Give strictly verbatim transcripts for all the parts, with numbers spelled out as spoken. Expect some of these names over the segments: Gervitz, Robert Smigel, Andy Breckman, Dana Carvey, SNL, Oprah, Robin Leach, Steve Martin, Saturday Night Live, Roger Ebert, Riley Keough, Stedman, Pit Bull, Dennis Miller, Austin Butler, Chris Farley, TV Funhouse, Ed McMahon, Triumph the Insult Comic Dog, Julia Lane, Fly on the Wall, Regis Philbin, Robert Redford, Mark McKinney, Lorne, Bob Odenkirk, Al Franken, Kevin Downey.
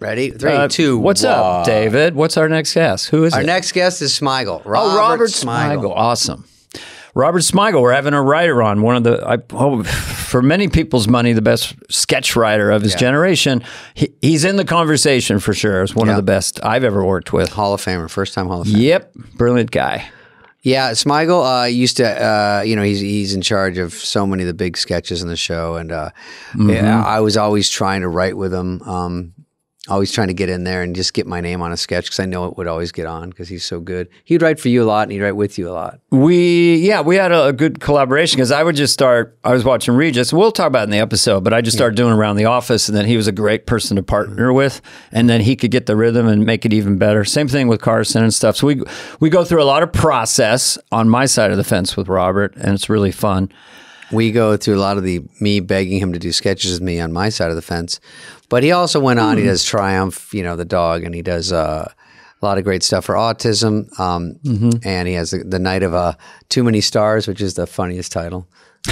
Ready? Three, uh, two, What's whoa. up, David? What's our next guest? Who is our it? Our next guest is Smigel. Robert oh, Robert Smigel. Smigel. Awesome. Robert Smigel, we're having a writer on, one of the, I, oh, for many people's money, the best sketch writer of his yeah. generation. He, he's in the conversation for sure. It's one yeah. of the best I've ever worked with. Hall of Famer, first time Hall of Famer. Yep, brilliant guy. Yeah, Smigel uh, used to, uh, you know, he's he's in charge of so many of the big sketches in the show, and uh, mm-hmm. yeah, I was always trying to write with him, um, always trying to get in there and just get my name on a sketch because I know it would always get on because he's so good. He'd write for you a lot, and he'd write with you a lot. We, yeah, we had a, a good collaboration because I would just start, I was watching Regis, we'll talk about it in the episode, but I just started yeah. doing around the office, and then he was a great person to partner with, and then he could get the rhythm and make it even better. Same thing with Carson and stuff. So we, we go through a lot of process on my side of the fence with Robert, and it's really fun. We go through a lot of the me begging him to do sketches with me on my side of the fence. But he also went on, mm. he does Triumph, you know, the dog, and he does uh, a lot of great stuff for autism. Um, mm-hmm. And he has the, the night of uh, Too Many Stars, which is the funniest title.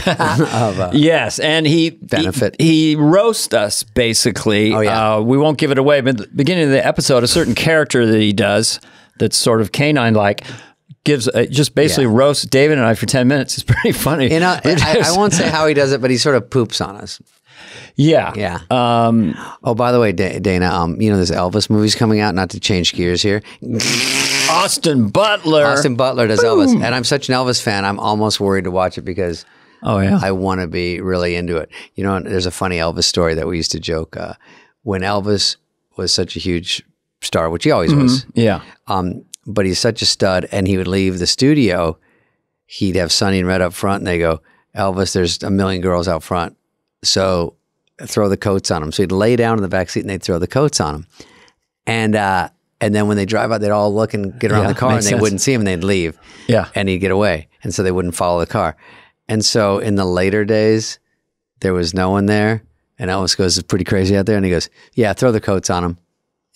of, uh, yes, and he benefit. He, he roasts us, basically. Oh, yeah. Uh, we won't give it away, but at the beginning of the episode, a certain character that he does that's sort of canine-like, gives uh, just basically yeah. roasts David and I for ten minutes. It's pretty funny. You know, I, I won't say how he does it, but he sort of poops on us. Yeah. Yeah. Um, oh, by the way, D Dana, um, you know, this Elvis movie's coming out, not to change gears here. Austin Butler. Austin Butler does Boom. Elvis. And I'm such an Elvis fan, I'm almost worried to watch it because oh, yeah. I want to be really into it. You know, there's a funny Elvis story that we used to joke. Uh, when Elvis was such a huge star, which he always mm-hmm. was. Yeah. Um, but he's such a stud, and he would leave the studio. He'd have Sonny and Red up front, and they go, Elvis, there's a million girls out front. So throw the coats on him. So he'd lay down in the back seat, and they'd throw the coats on him. And uh, and then when they drive out, they'd all look and get around yeah, the car, and they sense. wouldn't see him, and they'd leave. Yeah. And he'd get away. And so they wouldn't follow the car. And so in the later days, there was no one there. And Elvis goes, it's pretty crazy out there. And he goes, yeah, throw the coats on him.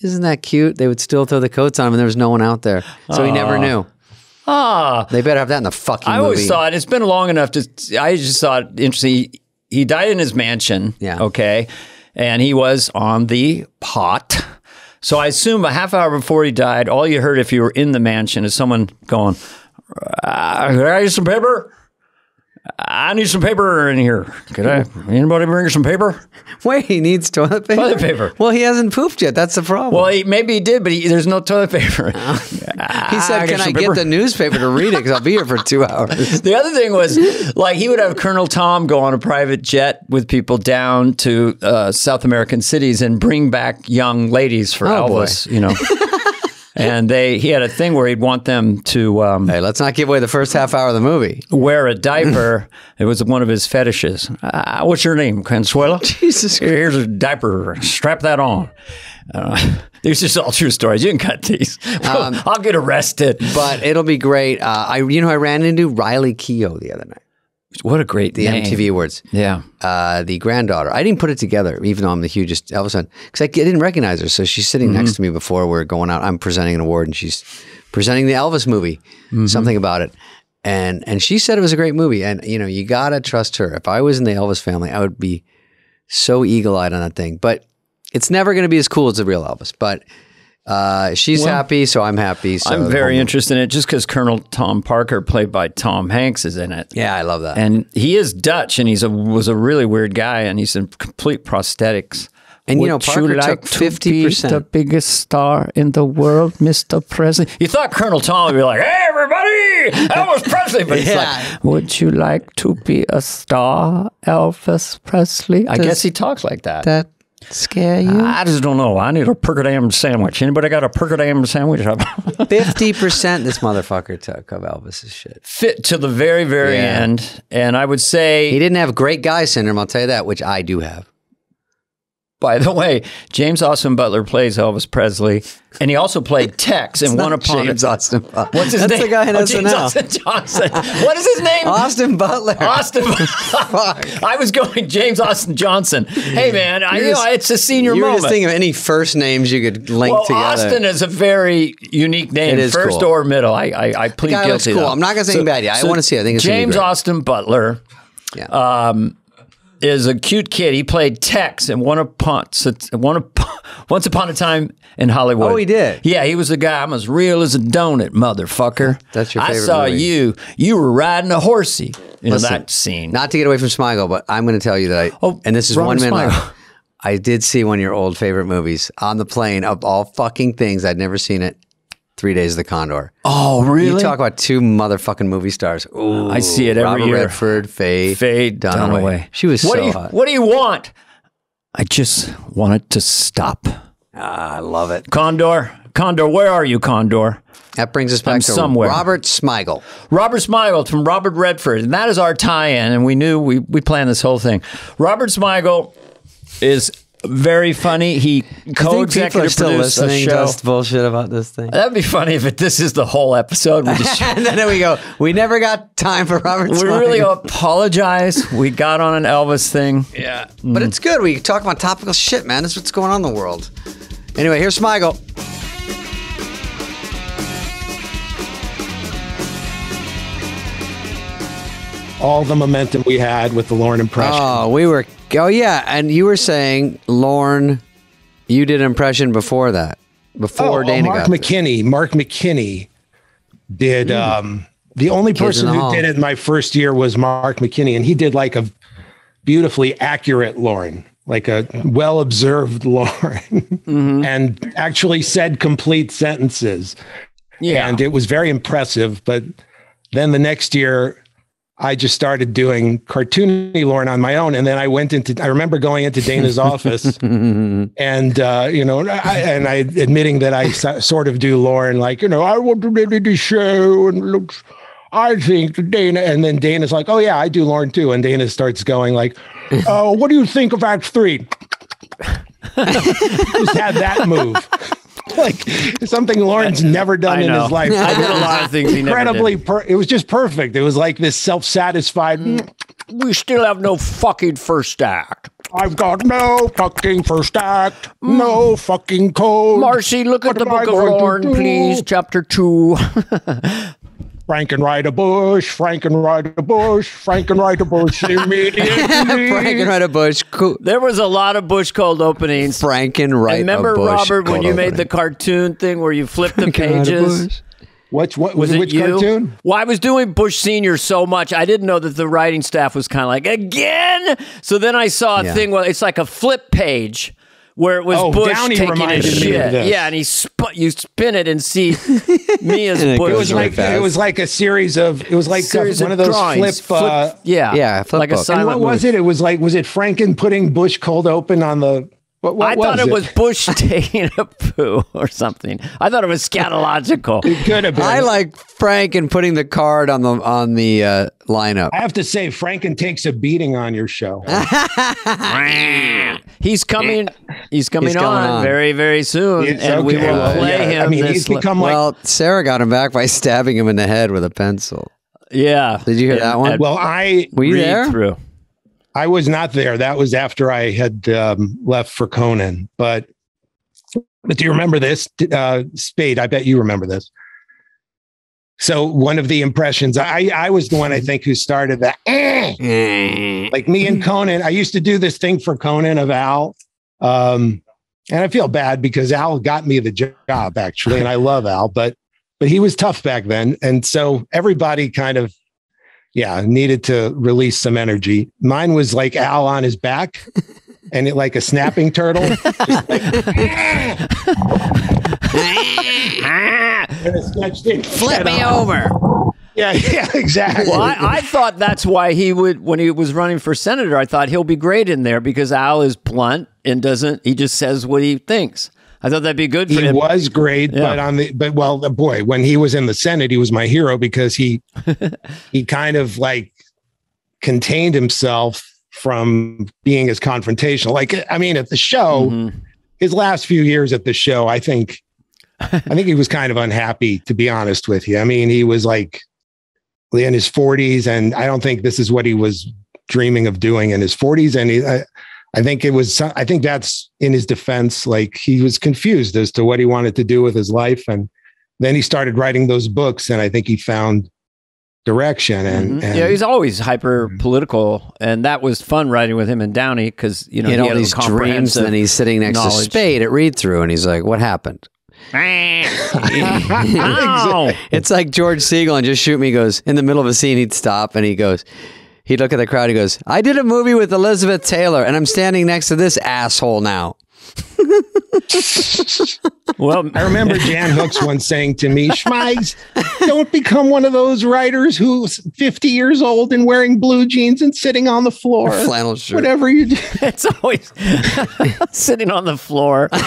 Isn't that cute? They would still throw the coats on him, and there was no one out there. So uh, he never knew. Ah, uh, They better have that in the fucking movie. I always thought, it's been long enough to, I just thought, interesting, he, he died in his mansion, yeah. okay, and he was on the pot. So I assume a half hour before he died, all you heard if you were in the mansion is someone going, I need some paper? I need some paper in here. Could I? Anybody bring some paper? Wait, he needs toilet paper? Toilet paper. Well, he hasn't pooped yet. That's the problem. Well, he, maybe he did, but he, there's no toilet paper. Uh, he said, can I get the newspaper to read it? Because I'll be here for two hours. The other thing was, like, he would have Colonel Tom go on a private jet with people down to uh, South American cities and bring back young ladies for oh, Elvis, boy. you know. And they, he had a thing where he'd want them to... Um, hey, let's not give away the first half hour of the movie. Wear a diaper. It was one of his fetishes. Uh, what's your name, Consuelo? Jesus Christ. Here's a diaper. Strap that on. Uh, these are just all true stories. You can cut these. Um, I'll get arrested. But it'll be great. Uh, I, you know, I ran into Riley Keough the other night. What a great The name. M T V Awards. Yeah. Uh, the granddaughter. I didn't put it together, even though I'm the hugest Elvis fan, because I didn't recognize her. So she's sitting mm-hmm. next to me before we're going out. I'm presenting an award, and she's presenting the Elvis movie, mm-hmm. something about it. And and she said it was a great movie. And, you know, you got to trust her. If I was in the Elvis family, I would be so eagle-eyed on that thing. But it's never going to be as cool as the real Elvis. But... Uh, she's well, happy, so I'm happy. So I'm very interested in it just because Colonel Tom Parker, played by Tom Hanks, is in it. Yeah, I love that. And he is Dutch, and he's a was a really weird guy, and he's in complete prosthetics. And Would you know, Parker you like took fifty percent. The biggest star in the world, Mister Presley. You thought Colonel Tom would be like, "Hey, everybody, Elvis Presley," but he's yeah. like, "Would you like to be a star, Elvis Presley?" I Does guess he talks like that. That. Scare you? I just don't know. I need a perkadam sandwich. Anybody got a perkadam sandwich? fifty percent this motherfucker took of Elvis's shit. Fit to the very, very yeah. end. And I would say... He didn't have great guy syndrome, I'll tell you that, which I do have. By the way, James Austin Butler plays Elvis Presley, and he also played Tex in One Upon James Austin Butler. What's his That's name? That's the guy in oh, S N L. James Austin Johnson. What is his name? Austin Butler. Austin Butler. I was going James Austin Johnson. Hey, man, I, you know, it's a senior you moment. You were just thinking of any first names you could link well, together. Austin is a very unique name. It is First cool. or middle. I, I, I plead guilty. Looks cool. Though. I'm not going to say so, anything bad. Yeah, so I want to see it. I think it's James Austin Butler. Yeah. Um, is a cute kid. He played Tex in One Upon, one upon Once Upon a Time in Hollywood. Oh, he did? Yeah, he was the guy. I'm as real as a donut, motherfucker. That's your favorite I saw movie. you. You were riding a horsey in Listen, that scene. Not to get away from Smigel, but I'm going to tell you that I, oh, and this is Robert one minute left, I did see one of your old favorite movies on the plane of all fucking things. I'd never seen it. Three Days of the Condor. Oh, really? You talk about two motherfucking movie stars. Ooh, I see it every Robert year. Robert Redford, Faye, Faye Dunaway. Dunaway. She was what so do you, hot. What do you want? I just want it to stop. Ah, I love it. Condor, Condor, where are you, Condor? That brings us back I'm to somewhere. Robert Smigel. Robert Smigel from Robert Redford. And that is our tie-in, and we knew we, we planned this whole thing. Robert Smigel is... very funny. He co-executive produced a show. Bullshit about this thing. That'd be funny if it, this is the whole episode. We just, and then we go. We never got time for Robert. We Smigel. really apologize. We got on an Elvis thing. Yeah, mm. but it's good. We talk about topical shit, man. That's what's going on in the world. Anyway, here's Smigel. All the momentum we had with the Lorne impression. Oh, we were. Oh, yeah. And you were saying, Lorne, you did an impression before that. Before oh, Dana oh, Mark got McKinney. This. Mark McKinney did. Mm. Um, the only Kids person who hall. did it my first year was Mark McKinney. And he did like a beautifully accurate Lorne, like a well-observed Lorne, mm-hmm. and actually said complete sentences. Yeah. And it was very impressive. But then the next year, I just started doing cartoony Lorne on my own. And then I went into, I remember going into Dana's office and, uh, you know, I, and I admitting that I so, sort of do Lorne, like, you know, I want to do the show and looks, I think Dana. And then Dana's like, oh yeah, I do Lorne too. And Dana starts going like, oh, what do you think of act three? Just had that move. Like something Lorne's never done in his life. I did a lot of things he incredibly never did. It was just perfect. It was like this self-satisfied. We still have no fucking first act. I've got no fucking first act. Mm. No fucking code. Marcy, look what at the book of Lorne, please. Chapter two. Frankenrider-Bush, Frankenrider-Bush, Frankenrider-Bush immediately. Frankenrider-Bush. Cool. There was a lot of Bush cold openings. Frankenrider-Bush. Remember, Robert, when you opening. made the cartoon thing where you flipped the pages? Which, what, was, was it which you? cartoon? Well, I was doing Bush Senior so much, I didn't know that the writing staff was kind of like, again? So then I saw a yeah. thing where it's like a flip page. Where it was oh, Bush Downey taking his shit, yeah, and he sp you spin it and see me as Bush. It was really like fast. it was like a series of it was like a, one of, of those drawings. flip, uh, flip yeah, yeah, flip like book. a silent. And what movie. was it? It was like was it Franken putting Bush cold open on the? What, what I was thought it, it was Bush taking a poo or something. I thought it was scatological. It could have been. I like Franken putting the card on the on the uh, lineup. I have to say, Franken takes a beating on your show. he's coming. He's coming he's on, on very very soon, it's and okay. we will uh, play yeah. him. I mean, this he's become like well, Sarah got him back by stabbing him in the head with a pencil. Yeah, did you hear it, that one? It, well, I were you there? Through. I was not there. That was after I had um, left for Conan. But but do you remember this? Uh, Spade, I bet you remember this. So one of the impressions, I, I was the one, I think, who started that. Eh! Like me and Conan, I used to do this thing for Conan of Al. Um, and I feel bad because Al got me the job, actually. And I love Al, but but he was tough back then. And so everybody kind of, yeah, needed to release some energy. Mine was like Al on his back and it like a snapping turtle. Just like, and it Flip me off. over. Yeah, yeah, exactly. Well, I, I thought that's why he would, when he was running for senator, I thought he'll be great in there because Al is blunt and doesn't, he just says what he thinks. I thought that'd be good for he him. He was great, yeah. but on the but well, boy, when he was in the Senate, he was my hero because he he kind of like contained himself from being as confrontational. Like I mean, at the show, mm-hmm. his last few years at the show, I think I think he was kind of unhappy, to be honest with you. I mean, he was like in his forties, and I don't think this is what he was dreaming of doing in his forties, and he. I, I think it was, I think that's in his defense. Like he was confused as to what he wanted to do with his life. And then he started writing those books. And I think he found direction. And, mm-hmm. and yeah, he's always hyper political, and that was fun writing with him and Downey, because you know he had, he had all these dreams, and he's sitting next knowledge. to Spade at read through, and he's like, "What happened?" oh. It's like George Segal and Just Shoot Me goes in the middle of a scene, he'd stop and he goes, he'd look at the crowd, he goes, "I did a movie with Elizabeth Taylor, and I'm standing next to this asshole now." Well, I remember Jan Hooks once saying to me, "Schmeigs, don't become one of those writers who's fifty years old and wearing blue jeans and sitting on the floor. A flannel shirt. Whatever you do." It's always sitting on the floor with a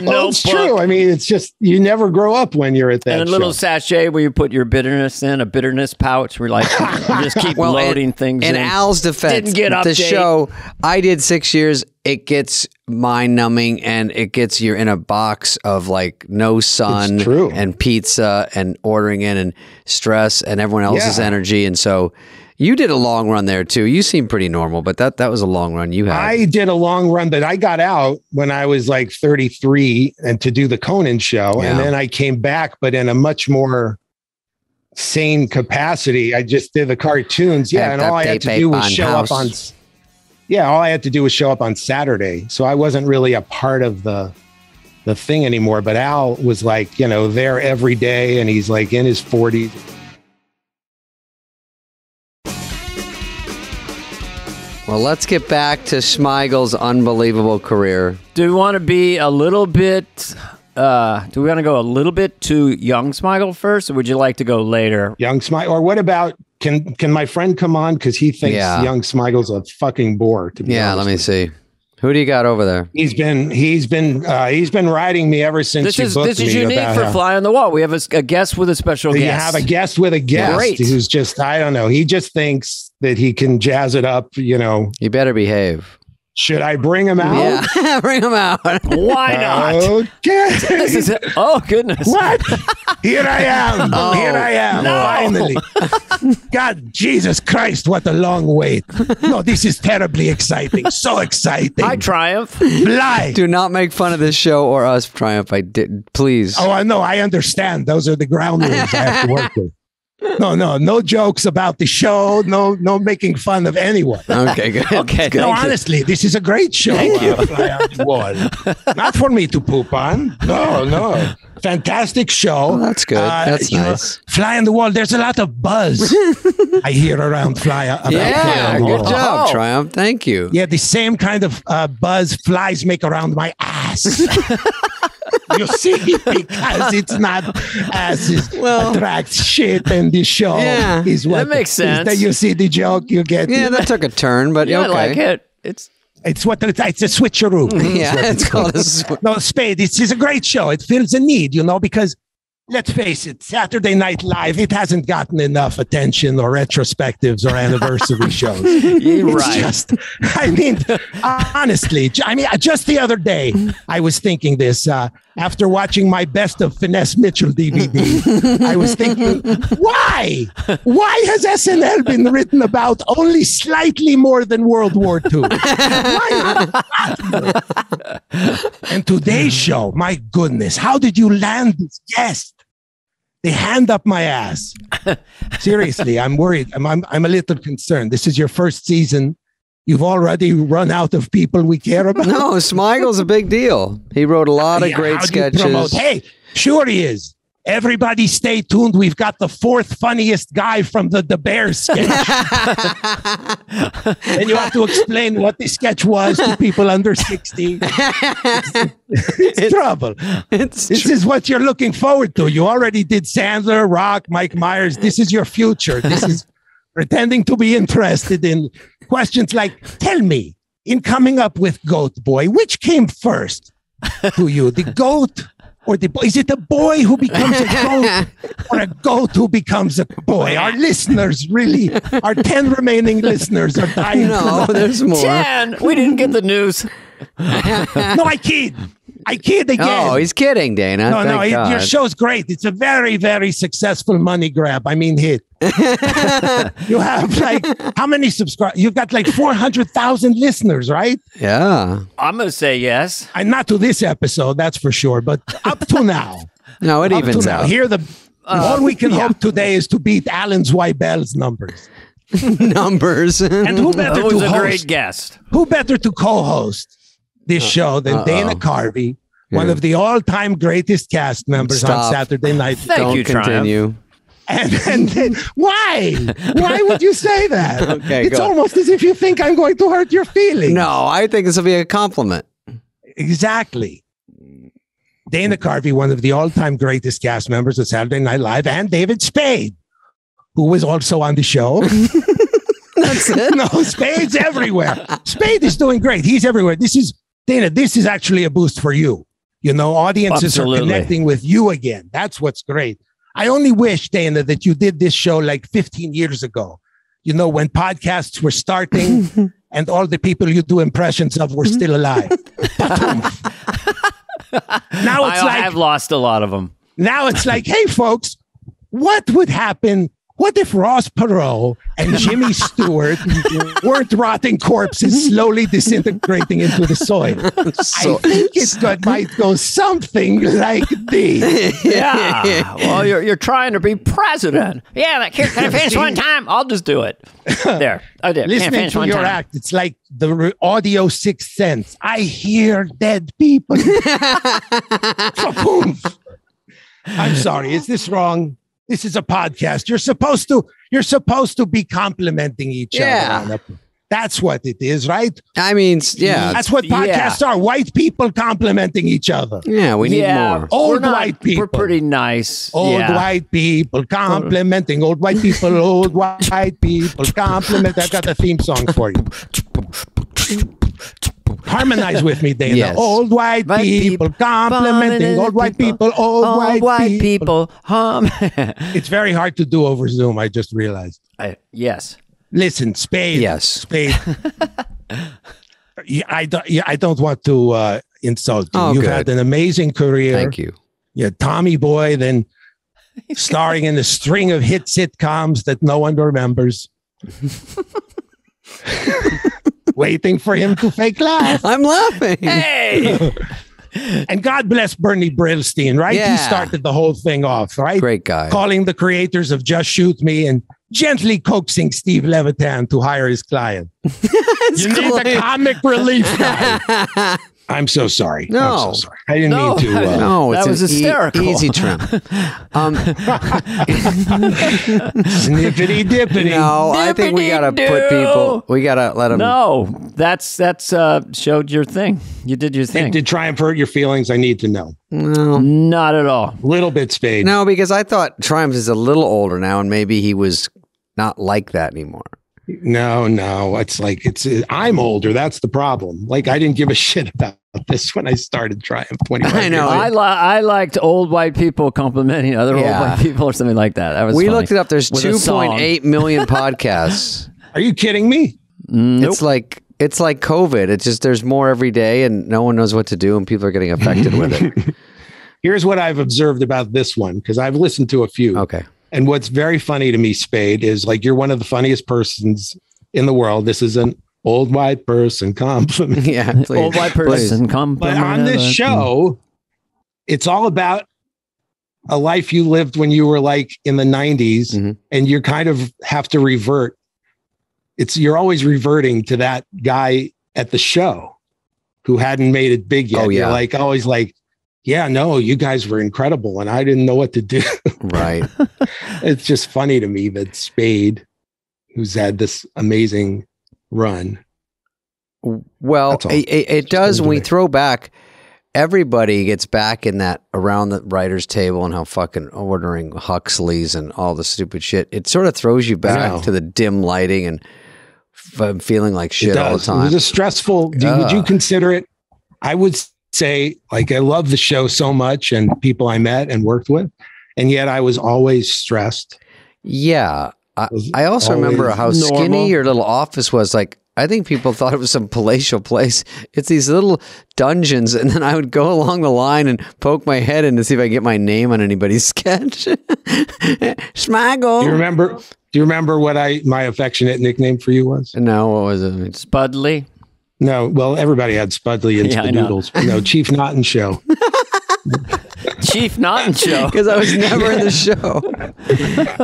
notebook. Well, it's true. I mean, it's just, you never grow up when you're at that And a show. little sachet where you put your bitterness in, a bitterness pouch where like, you just keep well, loading and, things and in. In Al's defense, Didn't get the show, I did six years, it gets mind-numbing, and it gets you in a box of like no sun and pizza and ordering in and stress and everyone else's yeah. energy. And so you did a long run there too. You seem pretty normal, but that, that was a long run you had. I did a long run, but I got out when I was like thirty-three and to do the Conan show. Yeah. And then I came back, but in a much more sane capacity. I just did the cartoons. Yeah. And all I had to do was show up on... Yeah, all I had to do was show up on Saturday. So I wasn't really a part of the the thing anymore. But Al was like, you know, there every day, and he's like in his forties. Well, let's get back to Smigel's unbelievable career. Do we want to be a little bit... Uh, do we want to go a little bit to young Smigel first, or would you like to go later? Young Smigel, or what about... Can can my friend come on? Because he thinks yeah. young Smigel's a fucking bore. To be yeah, honest. Let me see. Who do you got over there? He's been he's been uh, he's been riding me ever since. This you is booked this is me unique for how, Fly on the Wall. We have a, a guest with a special guest. You have a guest with a guest Great. who's just I don't know. He just thinks that he can jazz it up. You know, you better behave. Should I bring him out? Yeah, bring him out. Why not? Okay. This is it. Oh, goodness. What? Here I am. Oh, Here I am. No. Finally. God, Jesus Christ, what a long wait. No, this is terribly exciting. So exciting. Hi, Triumph. Fly. Do not make fun of this show or us, Triumph. I didn't. Please. Oh, I know. I understand. Those are the ground rules I have to work with. No, no, no jokes about the show. No, no making fun of anyone. Okay, good. okay. No, honestly, this is a great show. Thank you. Uh, Fly on the Wall. Not for me to poop on. No, no. Fantastic show. Oh, that's good. Uh, that's nice. Know, Fly on the Wall. There's a lot of buzz I hear around Fly. About yeah, Fly good wall. job, oh. Triumph. Thank you. Yeah, the same kind of uh, buzz flies make around my ass. You see, because it's not asses well, attracts shit, and the show yeah, is what that makes sense. That you see the joke, you get. Yeah, it. that took a turn, but yeah, okay. I like it. It's. It's what it's, it's a switcheroo. Yeah, it's, it's called. called. A no, Spade. This is a great show. It fills a need, you know, because let's face it, Saturday Night Live, it hasn't gotten enough attention or retrospectives or anniversary shows. You're it's right. Just, I mean, uh, honestly, I mean, just the other day, I was thinking this uh, after watching my Best of Finesse Mitchell D V D. I was thinking, why? Why has S N L been written about only slightly more than World War Two? Why not? And today's show, my goodness, how did you land this guest? They hand up my ass. Seriously, I'm worried. I'm, I'm I'm a little concerned. This is your first season. You've already run out of people we care about. No, Smigel's a big deal. He wrote a lot of yeah, great sketches. Hey, sure he is. Everybody stay tuned. We've got the fourth funniest guy from the, the Bear sketch. And you have to explain what the sketch was to people under sixty. It's, it's, it's trouble. It's this tr is what you're looking forward to. You already did Sandler, Rock, Mike Myers. This is your future. This is pretending to be interested in questions like, tell me, in coming up with Goat Boy, which came first to you, the goat? Or the boy, is it a boy who becomes a goat or a goat who becomes a boy? Our listeners really, our ten remaining listeners are dying. No, there's more. ten! We didn't get the news. No, I kid. I kid again. Oh, he's kidding, Dana. No, Thank no, it, your show's great. It's a very, very successful money grab. I mean, hit. You have like, how many subscribers? You've got like four hundred thousand listeners, right? Yeah. I'm going to say yes. And not to this episode, that's for sure, but up to now. No, it evens out. Here, the Uh, All we can yeah. hope today is to beat Alan Zweibel's numbers. numbers. And who better That was to a host? great guest. Who better to co-host this uh, show than uh -oh. Dana Carvey, yeah. one of the all-time greatest cast members Stop. on Saturday Night. Thank Don't you, continue. Triumph. And, and then, why? Why would you say that? Okay, it's almost on. as if you think I'm going to hurt your feelings. No, I think this will be a compliment. Exactly. Dana Carvey, one of the all-time greatest cast members of Saturday Night Live, and David Spade, who was also on the show. That's it? No, Spade's everywhere. Spade is doing great. He's everywhere. This is, Dana, this is actually a boost for you. You know, audiences Absolutely. are connecting with you again. That's what's great. I only wish, Dana, that you did this show like fifteen years ago, you know, when podcasts were starting and all the people you do impressions of were still alive. Now it's I, like I've lost a lot of them. Now it's like, hey, folks, what would happen? What if Ross Perot and Jimmy Stewart weren't rotting corpses slowly disintegrating into the soil? So, I think it's good, might go something like this. Yeah. Well, you're, you're trying to be president. Yeah, like, here, can I finish one time? I'll just do it. There, I did. Listening finish to one your time. act, it's like the audio sixth sense. I hear dead people. I'm sorry, is this wrong? This is a podcast. You're supposed to. You're supposed to be complimenting each yeah. other. That's what it is, right? I mean, yeah. That's what podcasts yeah. are. White people complimenting each other. Yeah, we need yeah. more. Old not, white people. We're pretty nice. Old yeah. white people complimenting old white people. Old white people compliment. I've got a theme song for you. Harmonize with me, Dana. Yes. Old white, white people, people complimenting old white people. people old, old white, white people. people. Hum. It's very hard to do over Zoom, I just realized. I, yes. Listen, Spade. Yes. Spade. I, don't, I don't want to uh, insult you. Oh, You've good. had an amazing career. Thank you. Yeah, Tommy Boy, then starring in a string of hit sitcoms that no one remembers. Waiting for him to fake laugh. I'm laughing. Hey! And God bless Bernie Brillstein, right? Yeah. He started the whole thing off, right? Great guy. Calling the creators of Just Shoot Me and gently coaxing Steve Levitan to hire his client. You client. need a comic relief guy. I'm so sorry. No. I'm so sorry. I didn't no. mean to. Uh, no, it's that was hysterical. E easy trim. um, Snippity dippity. No, dippity I think we gotta do. put people. We gotta let them. No, that's that's uh, showed your thing. You did your thing. And did Triumph hurt your feelings? I need to know. No, not at all. A little bit, Spade. No, because I thought Triumph is a little older now, and maybe he was not like that anymore. No, no, it's like it's. I'm older. That's the problem. Like I didn't give a shit about this when I started Triumph. I know. I, li I liked old white people complimenting other yeah. old white people or something like that. That was. We funny. looked it up. There's two point eight million podcasts. Are you kidding me? Nope. It's like it's like COVID. It's just there's more every day, and no one knows what to do, and people are getting affected with it. Here's what I've observed about this one because I've listened to a few. Okay. And what's very funny to me, Spade, is like you're one of the funniest persons in the world. This is an old white person compliment. Yeah, please. Old white person compliment. But on this show, it's all about a life you lived when you were like in the nineties, mm-hmm. and you kind of have to revert. It's you're always reverting to that guy at the show who hadn't made it big yet. Oh, yeah. You're like always like. Yeah, no, you guys were incredible, and I didn't know what to do. Right. It's just funny to me that Spade, who's had this amazing run. Well, it, it, it does. When we throw back, everybody gets back in that around the writer's table and how fucking ordering Huxley's and all the stupid shit. It sort of throws you back to the dim lighting and f feeling like shit all the time. It was a stressful. Do, uh, would you consider it? I would say. say like I love the show so much and people I met and worked with, and yet I was always stressed. Yeah, I, I also remember how normal. skinny your little office was. Like I think people thought it was some palatial place. It's these little dungeons, and then I would go along the line and poke my head in to see if I get my name on anybody's sketch. Smigel. Do you remember? Do you remember what I my affectionate nickname for you was? No, what was it? It's Spudley. No, well, everybody had Spudley and yeah, Spadoodles. No, Chief Nottin' Show. Chief Naughton show because I was never in the show.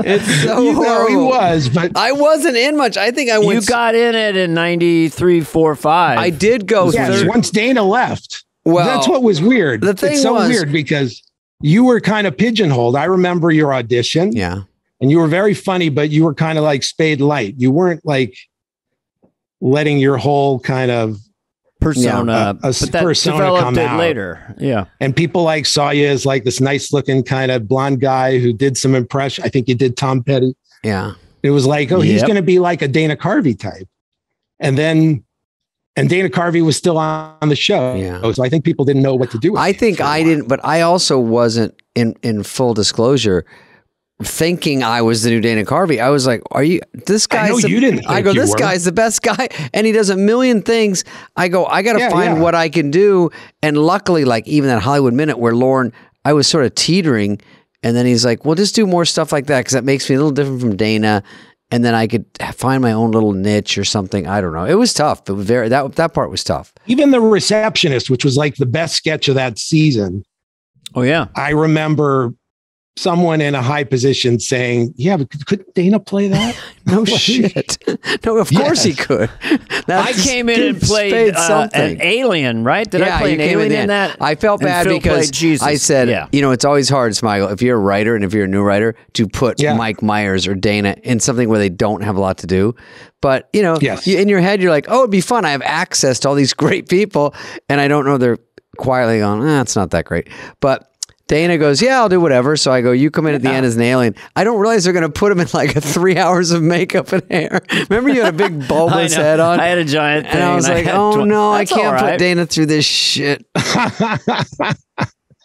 It's so you horrible. He was, but I wasn't in much. I think I went. You got in it in ninety-three, four, five. I did go. Yes, once Dana left. Well, that's what was weird. The thing it's so was, weird because you were kind of pigeonholed. I remember your audition. Yeah. And you were very funny, but you were kind of like Spade light. You weren't like letting your whole kind of persona, you know, a, a but that persona come out later. Yeah. And people like saw you as like this nice looking kind of blonde guy who did some impression. I think you did Tom Petty. Yeah. It was like, oh, yep. He's going to be like a Dana Carvey type. And then. And Dana Carvey was still on the show. Yeah. So I think people didn't know what to do with I think I didn't, but I also wasn't in, in full disclosure thinking I was the new Dana Carvey. I was like, are you, this guy's, I know the, you didn't I go, this were. guy's the best guy. And he does a million things. I go, I got to yeah, find yeah. what I can do. And luckily, like even that Hollywood Minute where Lorne, I was sort of teetering. And then he's like, well, just do more stuff like that because that makes me a little different from Dana. And then I could find my own little niche or something. I don't know. It was tough. It was very, that that part was tough. Even The Receptionist, which was like the best sketch of that season. Oh, yeah. I remember someone in a high position saying, yeah, but couldn't Dana play that? No shit. No, of yes. course he could. That's I came in and played uh, an alien, right? Did yeah, I play an alien in that? I felt bad because Jesus. I said, yeah. you know, it's always hard, Smigel, if you're a writer and if you're a new writer, to put yeah. Mike Myers or Dana in something where they don't have a lot to do. But, you know, yes. you, in your head, you're like, oh, it'd be fun. I have access to all these great people. And I don't know, they're quietly going, eh, it's not that great. But Dana goes, yeah, I'll do whatever. So I go, you come in at the end as an alien. I don't realize they're going to put him in like a three hours of makeup and hair. Remember you had a big bulbous head on? I had a giant thing. And I was like, oh no, I can't put Dana through this shit.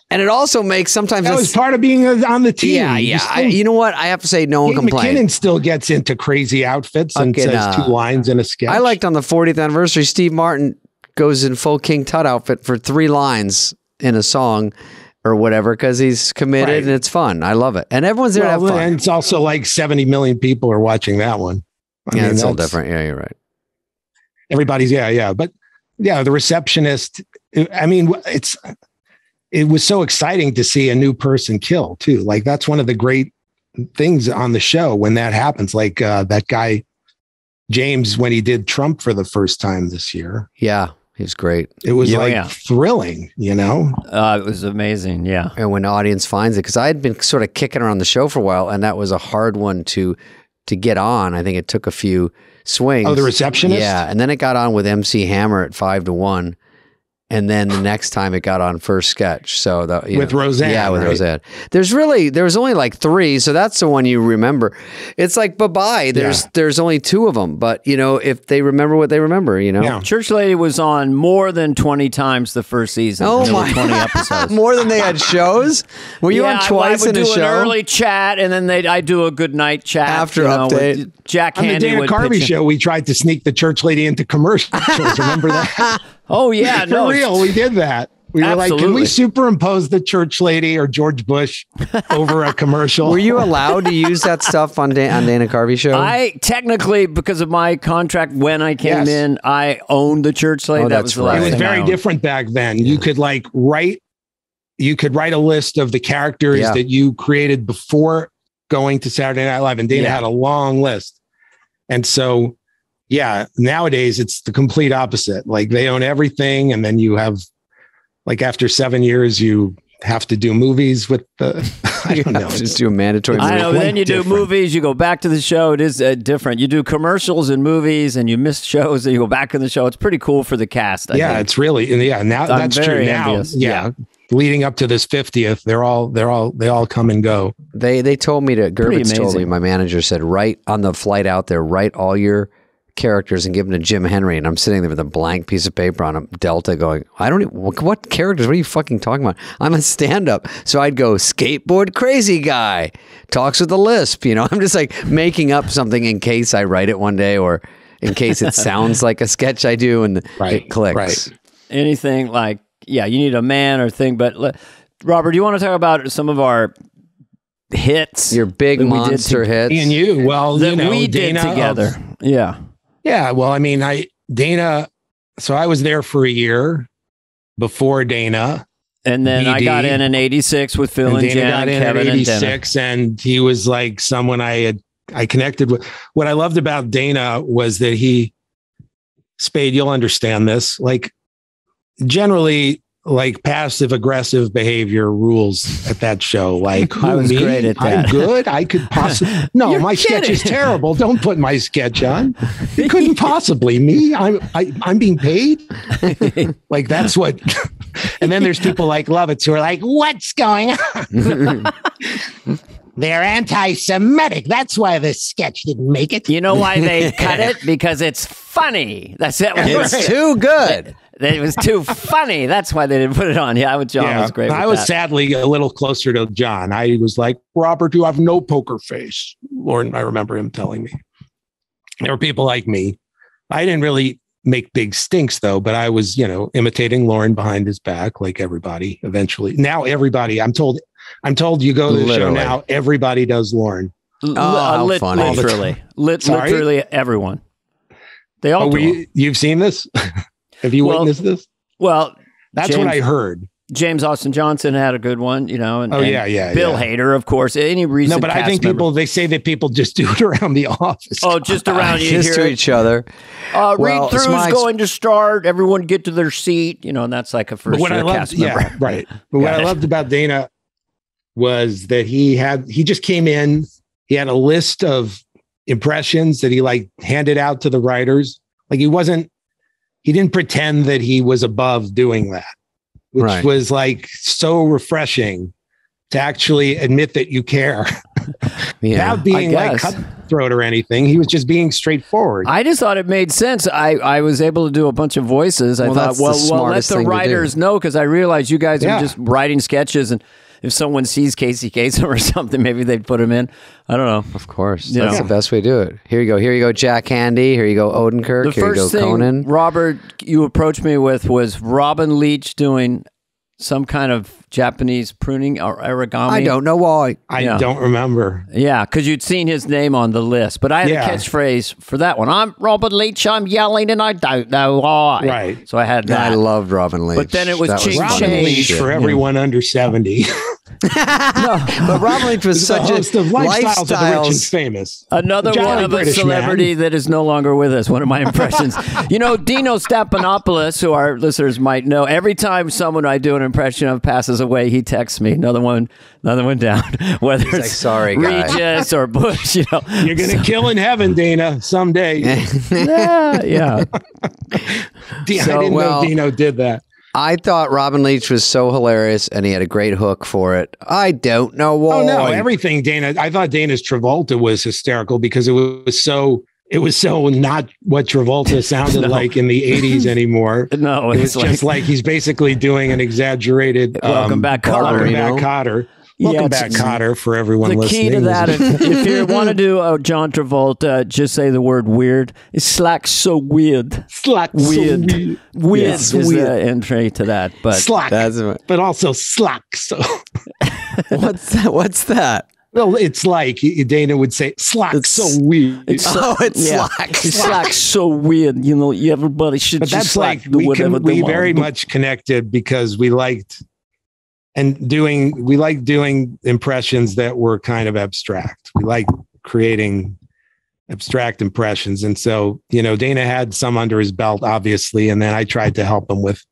And it also makes sometimes... That was part of being on the team. Yeah, yeah. You, still, I, you know what? I have to say, no one complained. McKinnon still gets into crazy outfits and says uh, two lines in a sketch. I liked on the fortieth anniversary, Steve Martin goes in full King Tut outfit for three lines in a song. Or whatever, because he's committed right. and it's fun. I love it, and everyone's there well, to have fun. And it's also like seventy million people are watching that one. I yeah, mean, it's all different. Yeah, you're right. Everybody's yeah, yeah, but yeah, The Receptionist. I mean, it's it was so exciting to see a new person kill too. Like that's one of the great things on the show when that happens. Like uh, that guy James when he did Trump for the first time this year. Yeah. He was great. It was yeah, like yeah. thrilling, you know? Uh, it was amazing, yeah. And when the audience finds it, because I had been sort of kicking around the show for a while, and that was a hard one to to get on. I think it took a few swings. Oh, The Receptionist? Yeah, and then it got on with M C Hammer at five to one, and then the next time it got on First Sketch. So that, you with know, Roseanne, Yeah, with right? Roseanne. There's really, there was only like three, so that's the one you remember. It's like, bye-bye. There's yeah. there's only two of them, but, you know, if they remember what they remember, you know. Yeah. Church Lady was on more than twenty times the first season. Oh, there my. Were twenty episodes. More than they had shows? Were you yeah, on twice well, in a show? I would do an early chat, and then they'd, I'd do a good night chat. After you know, update. Jack Handy on the Dana would Carvey show, we tried to sneak the Church Lady into commercials. Remember that? Oh, yeah. For no. real, we did that. We Absolutely. were like, can we superimpose the Church Lady or George Bush over a commercial? Were you allowed to use that stuff on, Dan on Dana Carvey show? I technically, because of my contract when I came yes. in, I owned the Church Lady. Oh, that that's was right. It was very different back then. Yeah. You could like write, you could write a list of the characters yeah. that you created before going to Saturday Night Live, and Dana yeah. had a long list. And so... Yeah, nowadays it's the complete opposite. Like they own everything, and then you have, like after seven years, you have to do movies with the. I don't know. Just do a mandatory. I know. Then you do movies. You go back to the show. It is uh, different. You do commercials and movies, and you miss shows, and you go back to the show. It's pretty cool for the cast. I yeah, think. it's really yeah. Now I'm that's true. Envious. Now, yeah. yeah. Leading up to this fiftieth, they're all they're all they all come and go. They they told me to. Gervitz told me, my manager said, write on the flight out there. Write all your characters and give them to Jim Henry, and I'm sitting there with a blank piece of paper on a Delta going, I don't even, what, what characters, what are you fucking talking about? I'm a stand-up. So I'd go, skateboard crazy guy, talks with a lisp, you know, I'm just like making up something in case I write it one day, or in case it sounds like a sketch I do and right, it clicks. Right. Anything like, yeah, you need a man or thing, but Robert, do you want to talk about some of our hits? Your big monster hits. Me and you, well, that you know, we Dana did together. Of, yeah. Yeah, well, I mean, I Dana, so I was there for a year before Dana, And then B D. I got in in eighty-six with Phil and, and Jan, got in Kevin in eighty-six, and, and he was like someone I had, I connected with. What I loved about Dana was that he, Spade, you'll understand this, like generally like passive aggressive behavior rules at that show. Like who, I was me? Great at that. I'm good. I could possibly, no, You're my kidding. Sketch is terrible. Don't put my sketch on. You couldn't possibly me. I'm, I, I'm being paid. Like that's what, and then there's people like Lovitz who are like, what's going on? They're anti-Semitic. That's why this sketch didn't make it. You know why they cut it? Because it's funny. That's it. It's right. Too good. It was too funny. That's why they didn't put it on. Yeah, I was, John yeah, was great. I was that. Sadly a little closer to John. I was like, Robert, you have no poker face. Lorne, I remember him telling me. There were people like me. I didn't really make big stinks though, but I was, you know, imitating Lorne behind his back, like everybody. Eventually, now everybody, I'm told. I'm told you go to the literally. Show now. Everybody does Lorne. Oh, oh lit, funny. Literally, lit, literally everyone. They all. Oh, do you, you've seen this? Have you well, witnessed this? Well, that's James, what I heard. James Austin Johnson had a good one, you know. And, oh and yeah, yeah. Bill yeah. Hader, of course. Any reason? No, but I think people members. They say that people just do it around the office. Oh, just around you just hear to it. Each other. Uh, well, read through's going to start. Everyone get to their seat, you know, and that's like a first year cast member. Yeah, right. But what I loved about Dana was that he had, he just came in, he had a list of impressions that he like handed out to the writers. Like he wasn't, he didn't pretend that he was above doing that, which right. was like so refreshing to actually admit that you care yeah, without being like cutthroat or anything. He was just being straightforward. I just thought it made sense. I, I was able to do a bunch of voices. I well, thought, well, well, let the writers know. Cause I realized you guys yeah. are just writing sketches and, if someone sees Casey Kasem or something, maybe they'd put him in. I don't know. Of course. You That's know. The best way to do it. Here you go. Here you go, Jack Handy. Here you go, Odenkirk. The here you go, Conan. Robert, you approached me with was Robin Leach doing some kind of Japanese pruning or origami. I don't know why. I yeah. don't remember. Yeah, because you'd seen his name on the list. But I had yeah. a catchphrase for that one. I'm Robin Leach. I'm yelling and I don't know why. Right. So I had that. I loved Robin Leach. But then it was that Ching Ching. Robin Leach for everyone yeah. under seventy. No, but Robin Leach was such a host of lifestyles, lifestyles of the rich and famous. Another Johnny one of British a celebrity man. That is no longer with us. One of my impressions. You know, Dino Stephanopoulos, who our listeners might know, every time someone I do an impression of passes away, he texts me. Another one, another one down. Whether He's it's like, sorry, Regis guy. Or Bush, you know, you're gonna so. Kill in heaven, Dana, someday. yeah, yeah. D so, I didn't well, know Dino did that. I thought Robin Leach was so hilarious, and he had a great hook for it. I don't know why. Oh no, everything Dana. I thought Dana's Travolta was hysterical because it was so. It was so not what Travolta sounded no. like in the eighties anymore. No, it's, it's like, just like he's basically doing an exaggerated um, welcome back, Cotter. Welcome back, Cotter. Welcome yeah, back, Cotter. For everyone the listening, the key to that, if, if you want to do uh, John Travolta, just say the word "weird." It's slack so weird. Slack weird. So weird. Weird yeah, is weird. The entry to that, but slack. That's what, but also slack. So what's that? What's that? Well, it's like Dana would say, slack's so weird. It's, oh, it's yeah. slack. Slack's so weird. You know, everybody should but just that's slack, like, do we whatever can, they we want. We very much connected because we liked and doing, we liked doing impressions that were kind of abstract. We liked creating abstract impressions. And so, you know, Dana had some under his belt, obviously. And then I tried to help him with,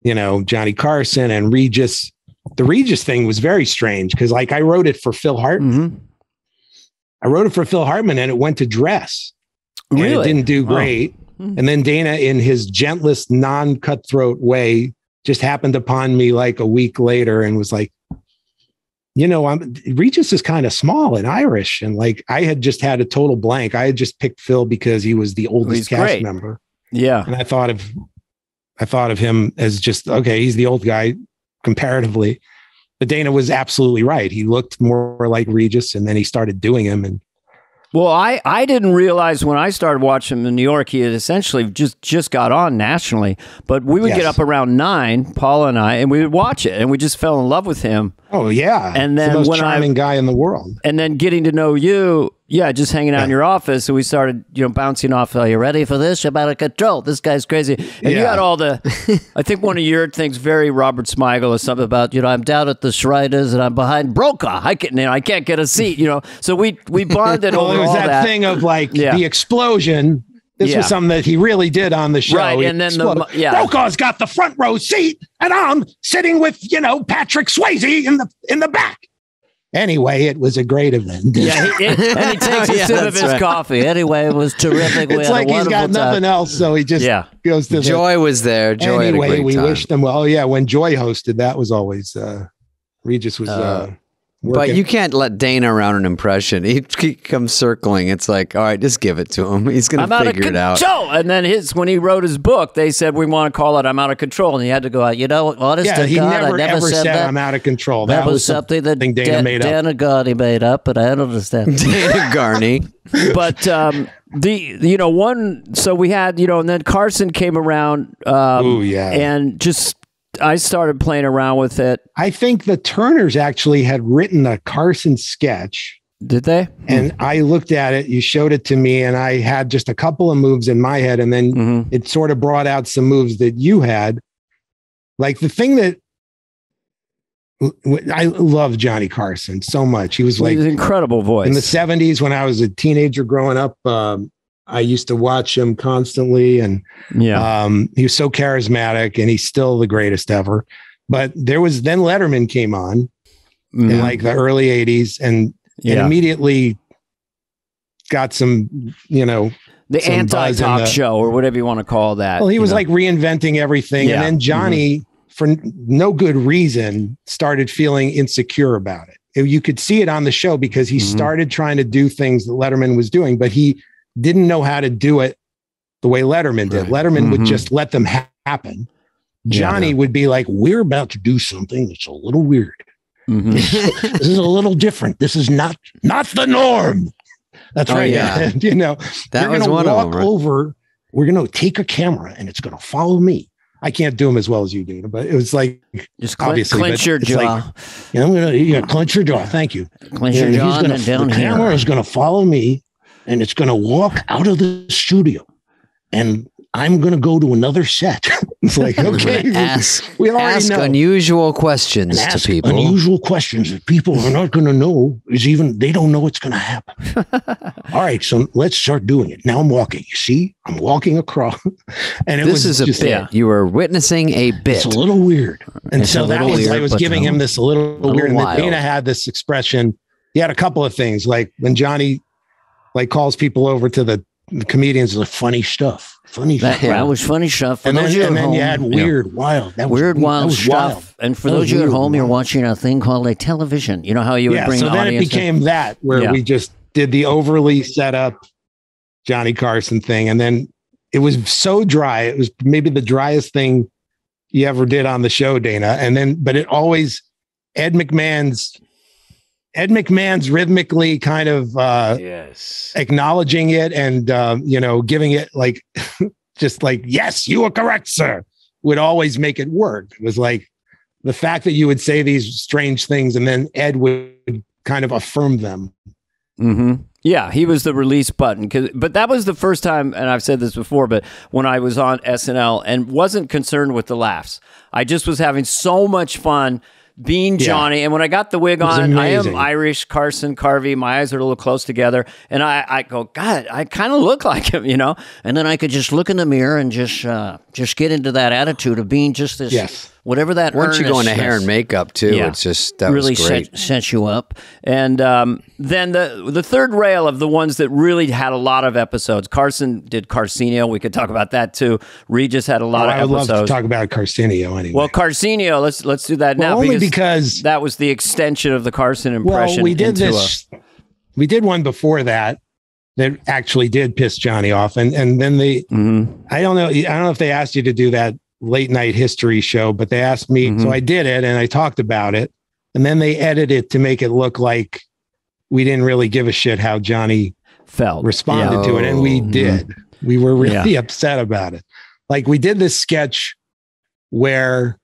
you know, Johnny Carson and Regis. The Regis thing was very strange because, like, I wrote it for Phil Hartman. Mm-hmm. I wrote it for Phil Hartman, and it went to Dress. Really? And it didn't do great. Oh. Mm-hmm. And then Dana, in his gentlest, non-cutthroat way, just happened upon me like a week later and was like, you know, I'm, Regis is kind of small and Irish. And, like, I had just had a total blank. I had just picked Phil because he was the oldest He's cast great. member. Yeah. And I thought of, I thought of him as just, okay, he's the old guy. Comparatively, but Dana was absolutely right. He looked more like Regis, and then he started doing him. And well, I I didn't realize when I started watching him in New York, he had essentially just just got on nationally. But we would yes. get up around nine, Paul and I, and we would watch it, and we just fell in love with him. Oh yeah, and then it's the most when charming I, guy in the world. And then getting to know you, Yeah, just hanging out in your office. So we started, you know, bouncing off. Are you ready for this? About a control. This guy's crazy. And yeah. you got all the, I think one of your things, very Robert Smigel or something about, you know, I'm down at the Schreiders and I'm behind Brokaw. I can't, you know, I can't get a seat, you know. So we, we bonded well, over there was all that. that thing of like yeah. the explosion. This yeah. was something that he really did on the show. Right, he and then exploded. the... Yeah. Brokaw's got the front row seat, and I'm sitting with, you know, Patrick Swayze in the in the back. Anyway, it was a great event. Yeah, he, it, and he takes a yeah, sip of his right. coffee. Anyway, it was terrific. We it's like he's got nothing time. else, so he just yeah. goes to Joy the, was there. Joy anyway, had a we time. wished him well. Oh, yeah, when Joy hosted, that was always... Uh, Regis was... Uh, uh, Working. But you can't let Dana around an impression. He, he comes circling. It's like, all right, just give it to him. He's going to figure it out. And then his, when he wrote his book, they said, we want to call it I'm Out of Control. And he had to go out, you know, honest yeah, to he God, never, I never ever said, said that. I'm out of control. That, that was, was something that Dana, Dana made up. Dana Garney made up, but I don't understand. Dana Garney. But, um, the, you know, one, so we had, you know, and then Carson came around. Um, Ooh, yeah. And just. I started playing around with it. I think the Turners actually had written a Carson sketch. Did they? And mm-hmm. I looked at it. You showed it to me, and I had just a couple of moves in my head, and then mm-hmm. it sort of brought out some moves that you had. Like the thing that I love Johnny Carson so much. He was like he was an incredible voice in the seventies. When I was a teenager growing up, um, I used to watch him constantly, and yeah. um, he was so charismatic, and he's still the greatest ever. But there was then Letterman came on mm. in like the early eighties, and yeah. it immediately got some, you know, the anti-talk show or whatever you want to call that. Well, he was know? like reinventing everything, yeah. and then Johnny, mm-hmm. for no good reason, started feeling insecure about it. You could see it on the show because he mm-hmm. started trying to do things that Letterman was doing, but he. didn't know how to do it the way Letterman did. Right. Letterman mm-hmm. would just let them ha happen. Johnny yeah, yeah. would be like, we're about to do something that's a little weird. Mm-hmm. This is a little different. This is not not the norm. That's oh, right. Yeah. you know, that was one walk of them, right? over. We're going to take a camera and it's going to follow me. I can't do them as well as you do, but it was like just clen obviously, clench your jaw. Like, you know, gonna, you know, clench your jaw. Thank you. Clench your jaw. The here. camera is going to follow me. And it's going to walk out of the studio, and I'm going to go to another set. It's like, okay, ask, we already ask know. unusual questions and to ask people. Unusual questions that people are not going to know is even they don't know what's going to happen. All right, so let's start doing it. Now I'm walking. You see, I'm walking across, and it this was is a just, bit. Yeah. You were witnessing a bit. It's a little weird, and it's so that was weird, I was giving him this a little, little weird. Wild. And Dana had this expression. He had a couple of things like when Johnny. Like calls people over to the, the comedians the funny stuff, funny that, stuff. That was funny stuff. For and then, you, and then home, you had weird, yeah. wild, that was, weird, wild that was stuff. Wild. And for that those of you at home, wild. you're watching a thing called a television. You know how you would yeah, bring. So the then it became in? that where yeah. we just did the overly set up Johnny Carson thing, and then it was so dry. It was maybe the driest thing you ever did on the show, Dana. And then, but it always Ed McMahon's. Ed McMahon's rhythmically kind of uh, yes. acknowledging it and, um, you know, giving it like, just like, yes, you are correct, sir, would always make it work. It was like the fact that you would say these strange things and then Ed would kind of affirm them. Mm-hmm. Yeah, he was the release button. But that was the first time, and I've said this before, but when I was on S N L and wasn't concerned with the laughs, I just was having so much fun being Johnny, yeah. and when I got the wig on, I am Irish Carson Carvey. My eyes are a little close together, and I, I go, God, I kind of look like him, you know. And then I could just look in the mirror and just, uh, just get into that attitude of being just this, yes. whatever that. Once you go into hair and makeup too, yeah. it's just that really was great. Set, set you up. And um, then the the third rail of the ones that really had a lot of episodes. Carson did Carcinio. We could talk about that too. Regis had a lot well, of episodes. I would love to talk about Carcinio anyway. Well, Carcinio, let's let's do that well, now. Only because Because that was the extension of the Carson impression. Well, we did this. A, we did one before that that actually did piss Johnny off, and and then the mm-hmm. I don't know I don't know if they asked you to do that late night history show, but they asked me, mm-hmm. so I did it and I talked about it, and then they edited it to make it look like we didn't really give a shit how Johnny felt responded Yo. to it, and we did. Mm-hmm. We were really yeah. upset about it. Like we did this sketch where.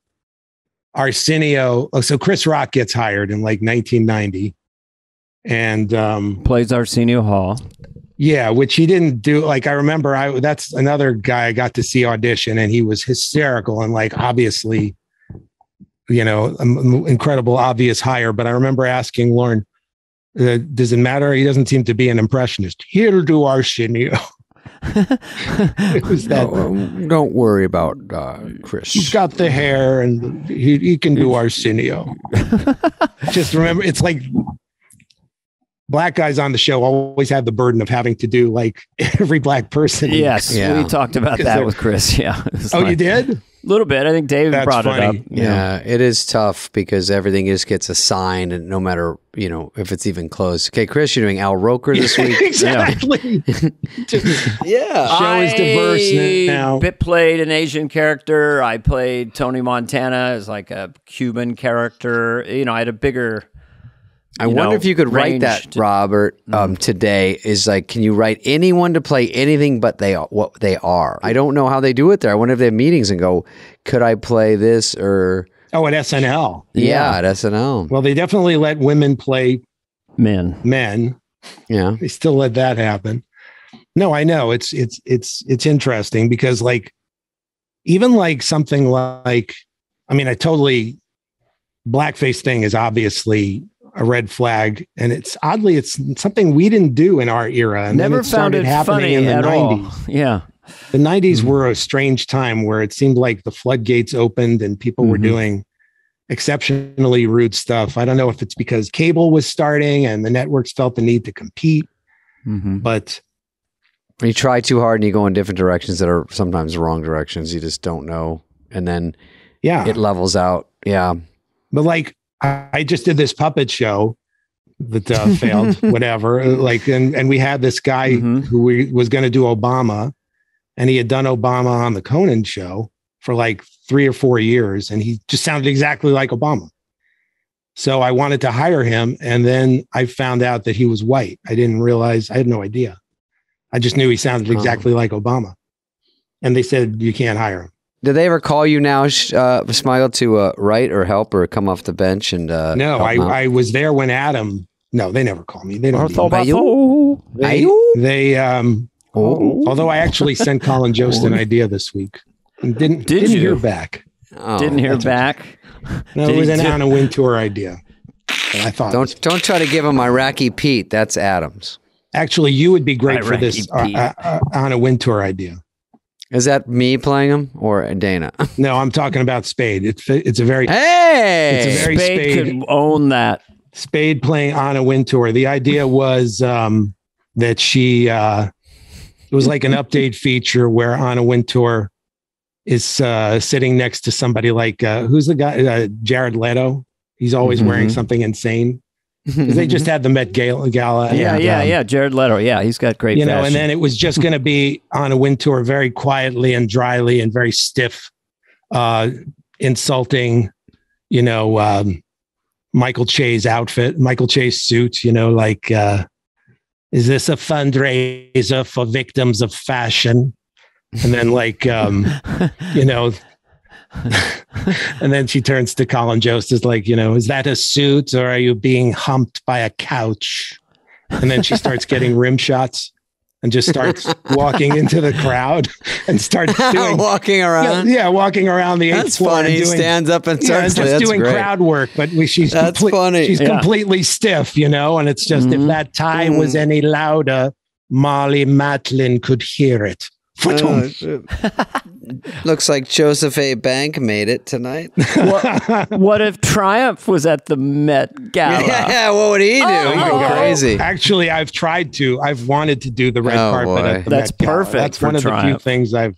Arsenio, so Chris Rock gets hired in like nineteen ninety, and um, plays Arsenio Hall. Yeah, which he didn't do. Like, I remember I that's another guy I got to see audition, and he was hysterical and, like, obviously, you know, incredible, obvious hire. But I remember asking Lorne, uh, does it matter? He doesn't seem to be an impressionist. He'll do Arsenio. It was that. No, don't worry about uh, Chris. He's got the hair, and he, he can do Arsenio. Just remember, it's like black guys on the show always have the burden of having to do, like, every black person. Yes, yeah. We talked about that with Chris. Yeah. Oh, like, you did? A little bit. I think David That's brought funny. It up. Yeah, know. It is tough because everything just gets assigned, and no matter, you know, if it's even close. Okay, Chris, you're doing Al Roker this week. Exactly. Yeah. Just, yeah. Show I is diverse now. Bit played an Asian character. I played Tony Montana as, like, a Cuban character. You know, I had a bigger... I you wonder know, if you could write that, Robert, um, today is like, can you write anyone to play anything but they are, what they are? I don't know how they do it there. I wonder if they have meetings and go, could I play this or... Oh, at S N L. Yeah, yeah. At S N L. Well, they definitely let women play men. Men. Yeah. They still let that happen. No, I know. It's, it's, it's, it's interesting because, like, even like something like, I mean, I totally... Blackface thing is obviously... a red flag, and it's oddly it's something we didn't do in our era, and never then it found started it happening in the nineties. All. Yeah, the nineties mm-hmm. were a strange time where it seemed like the floodgates opened and people mm-hmm. were doing exceptionally rude stuff. I don't know if it's because cable was starting and the networks felt the need to compete, mm-hmm. but you try too hard and you go in different directions that are sometimes wrong directions. You just don't know, and then yeah, it levels out. Yeah, but like. I just did this puppet show that uh, failed, whatever. Like, and, and we had this guy mm-hmm. who we, was going to do Obama, and he had done Obama on the Conan show for like three or four years. And he just sounded exactly like Obama. So I wanted to hire him. And then I found out that he was white. I didn't realize, I had no idea. I just knew he sounded oh. exactly like Obama. And they said, you can't hire him. Did they ever call you now, uh, Smigel, to uh, write or help or come off the bench? And uh, no, I, I was there when Adam. No, they never call me. They don't. They, they um, oh. although I actually sent Colin Jost an idea this week and didn't Did didn't you? hear back. Oh, didn't hear back. Okay. No, Did it was an Anna Wintour idea. I thought. Don't don't try to give him Iraqi Pete. That's Adam's. Actually, you would be great Iraqi for this uh, uh, Anna Wintour idea. Is that me playing him or Dana? No, I'm talking about Spade. It's it's a very hey, it's a very Spade, Spade could own that. Spade playing Anna Wintour. The idea was um, that she uh, it was like an update feature where Anna Wintour is uh, sitting next to somebody like uh, who's the guy uh, Jared Leto. He's always mm-hmm. wearing something insane. They just had the Met Gala. gala yeah, and, yeah, um, yeah. Jared Leto. Yeah, he's got great you know, fashion. And then it was just going to be Anna Wintour very quietly and dryly and very stiff, uh, insulting, you know, um, Michael Che's outfit, Michael Che's suit, you know, like, uh, is this a fundraiser for victims of fashion? And then like, um, you know... and then she turns to Colin Jost is like, you know, is that a suit or are you being humped by a couch? And then she starts getting rim shots and just starts walking into the crowd and starts doing walking around. Yeah, yeah, walking around the eighth floor. That's funny. Doing, stands up and starts yeah, just doing great. crowd work, but we, she's that's complete, funny. She's yeah. completely stiff, you know. And it's just mm-hmm. if that tie mm-hmm. was any louder, Marlee Matlin could hear it. Oh, looks like Joseph A. Bank made it tonight. What, what if Triumph was at the Met Gala? Yeah, what would he do? Oh, he'd go crazy. Actually, I've tried to. I've wanted to do the red oh, carpet boy. at the That's Met Gala. Perfect. That's for one of Triumph. the few things I've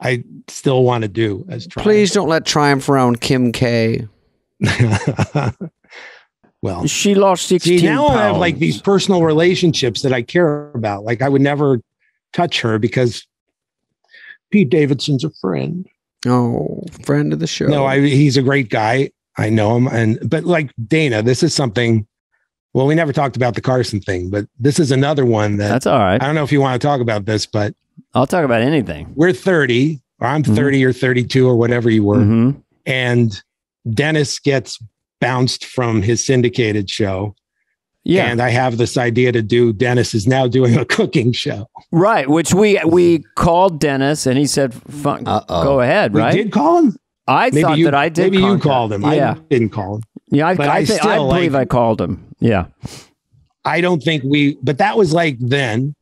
I still want to do as Triumph. Please don't let Triumph round Kim K. Well, she lost sixteen see, now pounds. I have like these personal relationships that I care about. Like I would never touch her because Pete Davidson's a friend. Oh, friend of the show. No, I, he's a great guy. I know him. And, but like Dana, this is something, well, we never talked about the Carson thing, but this is another one that that's all right. I don't know if you want to talk about this, but I'll talk about anything. We're thirty or I'm mm-hmm. thirty or thirty-two or whatever you were. Mm-hmm. And Dennis gets bounced from his syndicated show Yeah. And I have this idea to do, Dennis is now doing a cooking show. Right. Which we, we called Dennis and he said, Uh-oh. go ahead. Right. We did call him. I maybe thought you, that I did. Maybe you called him. Yeah. I didn't call him. Yeah. I, but I, I, th- I believe like, I called him. Yeah. I don't think we, but that was like then.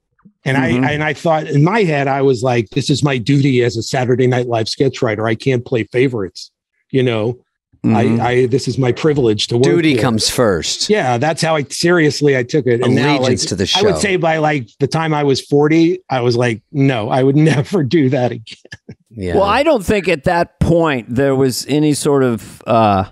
And mm-hmm. I, and I thought in my head, I was like, this is my duty as a Saturday Night Live sketch writer. I can't play favorites, you know. Mm-hmm. I, I, this is my privilege to work. Duty here. Comes first. Yeah. That's how I, seriously, I took it. And now, like, to the show. I would say by like the time I was forty, I was like, no, I would never do that again. Yeah. Well, I don't think at that point there was any sort of, uh,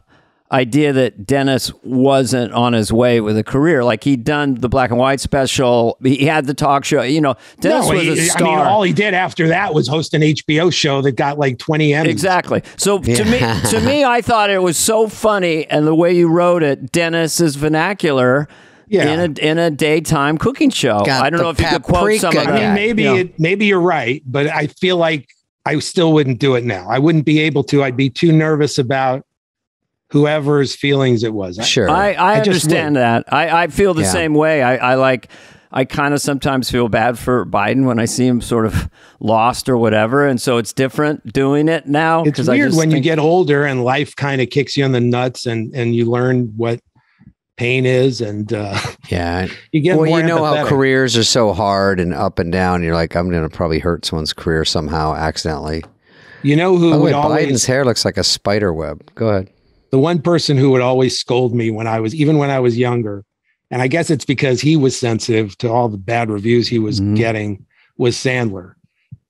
idea that Dennis wasn't on his way with a career. Like, he'd done the black and white special. He had the talk show, you know, Dennis no, was he, a star. I mean, all he did after that was host an H B O show that got like twenty Emmys. Exactly. So yeah. to me, to me, I thought it was so funny. And the way you wrote it, Dennis's vernacular yeah. in a, in a daytime cooking show. Got I don't know if paprika. You could quote some of that. I mean, maybe, you know. it, maybe you're right, but I feel like I still wouldn't do it now. I wouldn't be able to. I'd be too nervous about whoever's feelings it was. Sure. I, I, I understand that. I, I feel the yeah. same way. I, I like, I kind of sometimes feel bad for Biden when I see him sort of lost or whatever. And so it's different doing it now. It's weird I just when think- you get older and life kind of kicks you in the nuts and, and you learn what pain is. And uh, yeah, you get well, more you know empathetic. How careers are so hard and up and down. You're like, I'm going to probably hurt someone's career somehow accidentally. You know who oh, would wait, always- Biden's hair looks like a spider web. Go ahead. The one person who would always scold me when I was, even when I was younger, and I guess it's because he was sensitive to all the bad reviews he was mm-hmm. getting, was Sandler.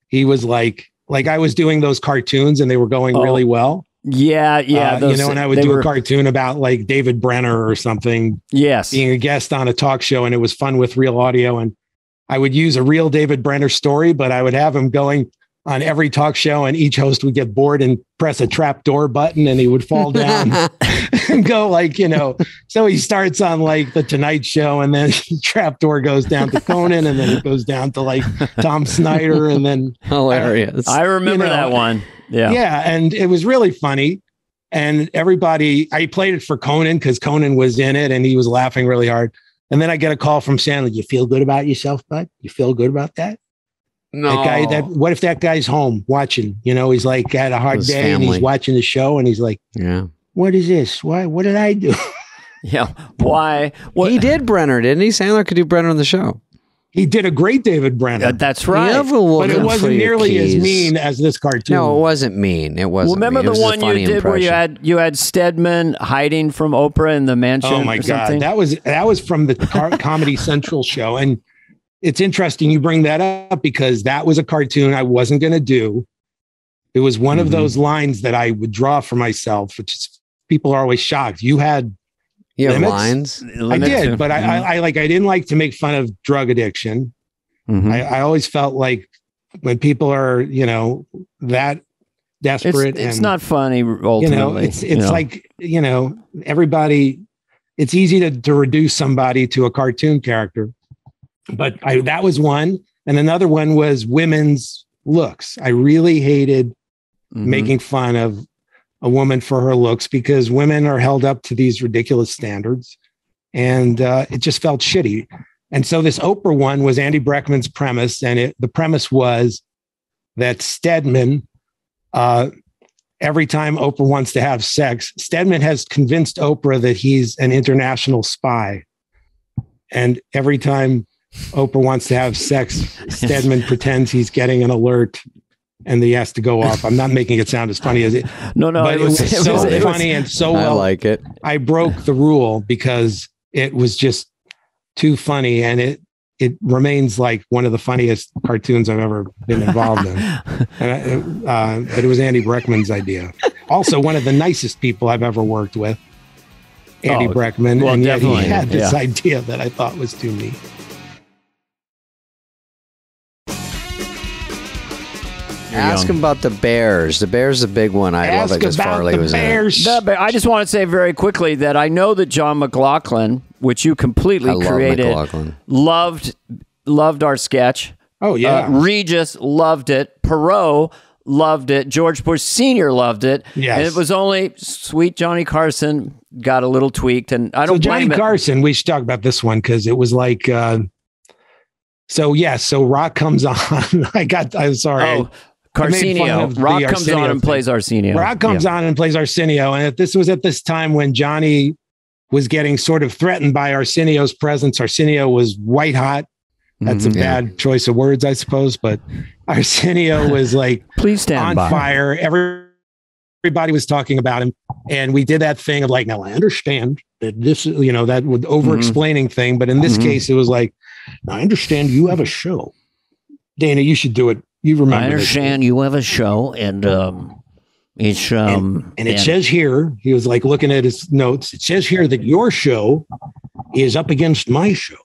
He was like, like I was doing those cartoons and they were going oh. really well. Yeah, yeah. Uh, those, you know, and I would do were... a cartoon about like David Brenner or something. Yes. Being a guest on a talk show, and it was fun with real audio. And I would use a real David Brenner story, but I would have him going on every talk show, and each host would get bored and press a trap door button and he would fall down and go like, you know, so he starts on like the Tonight Show, and then trap door goes down to Conan, and then it goes down to like Tom Snyder, and then hilarious. I, I remember you know, that one. Yeah. Yeah. And it was really funny. And everybody, I played it for Conan because Conan was in it and he was laughing really hard. And then I get a call from Sandler. You feel good about yourself, bud? You feel good about that? No. That guy, that, what if that guy's home watching? You know, he's like had a hard day family. And he's watching the show and he's like, yeah, what is this? Why? What did I do? yeah. Why? What? He did Brenner, didn't he? Sandler could do Brenner on the show. He did a great David Brenner. Uh, that's right. But it wasn't nearly keys. As mean as this cartoon. No, it wasn't mean. It wasn't well, remember mean. It the was one you did impression. Where you had you had Stedman hiding from Oprah in the mansion? Oh, my God. Something? That was that was from the car- Comedy Central show. And it's interesting you bring that up because that was a cartoon I wasn't going to do. It was one mm-hmm. of those lines that I would draw for myself, which is, people are always shocked. You had you limits? Lines? I did, but mm-hmm. I, I, I like I didn't like to make fun of drug addiction. Mm-hmm. I, I always felt like when people are, you know, that desperate. It's, it's and, not funny, ultimately. You know, it's it's yeah. like, you know, everybody, it's easy to, to reduce somebody to a cartoon character. But I, that was one. And another one was women's looks. I really hated mm-hmm. making fun of a woman for her looks because women are held up to these ridiculous standards. And uh, it just felt shitty. And so this Oprah one was Andy Breckman's premise. And it, the premise was that Stedman, uh, every time Oprah wants to have sex, Stedman has convinced Oprah that he's an international spy. And every time Oprah wants to have sex, Stedman pretends he's getting an alert and he has to go off. I'm not making it sound as funny as it. No, no, but it was, it was so it was, funny and so well. I like it. I broke the rule because it was just too funny, and it it remains like one of the funniest cartoons I've ever been involved in. And I, uh, but it was Andy Breckman's idea. Also, one of the nicest people I've ever worked with, Andy oh, Breckman, well, and yet he had this yeah. idea that I thought was too neat. Ask him about the Bears. The Bears is a big one. I Ask love it because Farley the was Bears. In it. The, I just want to say very quickly that I know that John McLaughlin, which you completely I created, love loved loved our sketch. Oh, yeah. Uh, Regis loved it. Perot loved it. George Bush Senior loved it. Yes. And it was only sweet Johnny Carson got a little tweaked. And I don't so Johnny blame Johnny Carson, we should talk about this one because it was like... Uh, so, yes, yeah, so Rock comes on. I got... I'm sorry. Oh, Arsenio. Rock comes Arsenio on and thing. plays Arsenio. Rock comes yeah. on and plays Arsenio. And this was at this time when Johnny was getting sort of threatened by Arsenio's presence. Arsenio was white hot. That's mm-hmm, a bad yeah. choice of words, I suppose. But Arsenio was like Please stand on by. fire. Every, everybody was talking about him. And we did that thing of like, now I understand that this, you know, that over explaining mm-hmm. thing. But in this mm-hmm. case, it was like, I understand you have a show. Dana, you should do it. You remember. I understand you have a show, and um, it's um, and, and it and says here. He was like looking at his notes. It says here that your show is up against my show.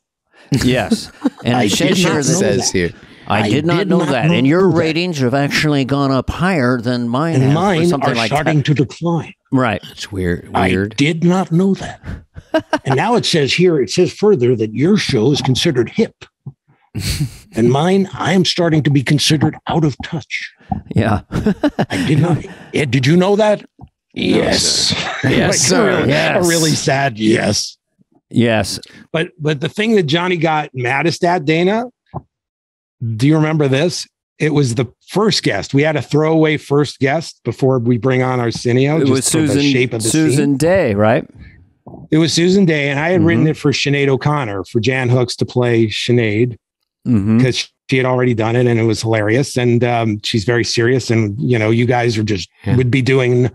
Yes, and I it says here that says here. I, I did not did know not that, know and your that. ratings have actually gone up higher than mine. And have, mine or something are like starting that. to decline. Right, it's weird. Weird. I did not know that, and now it says here. It says further that your show is considered hip. And mine, I am starting to be considered out of touch. Yeah. I did not. Ed, did you know that? Yes. No, sir. Yes, sir. A really, yes. A really sad yes. Yes. But but the thing that Johnny got maddest at, Dana, do you remember this? It was the first guest. We had a throwaway first guest before we bring on Arsenio. It just was Susan, the shape of the Susan Dey, right? It was Susan Dey, and I had mm-hmm. written it for Sinead O'Connor, for Jan Hooks to play Sinead. Because mm-hmm. she had already done it and it was hilarious, and um, she's very serious, and you know, you guys are just yeah. would be doing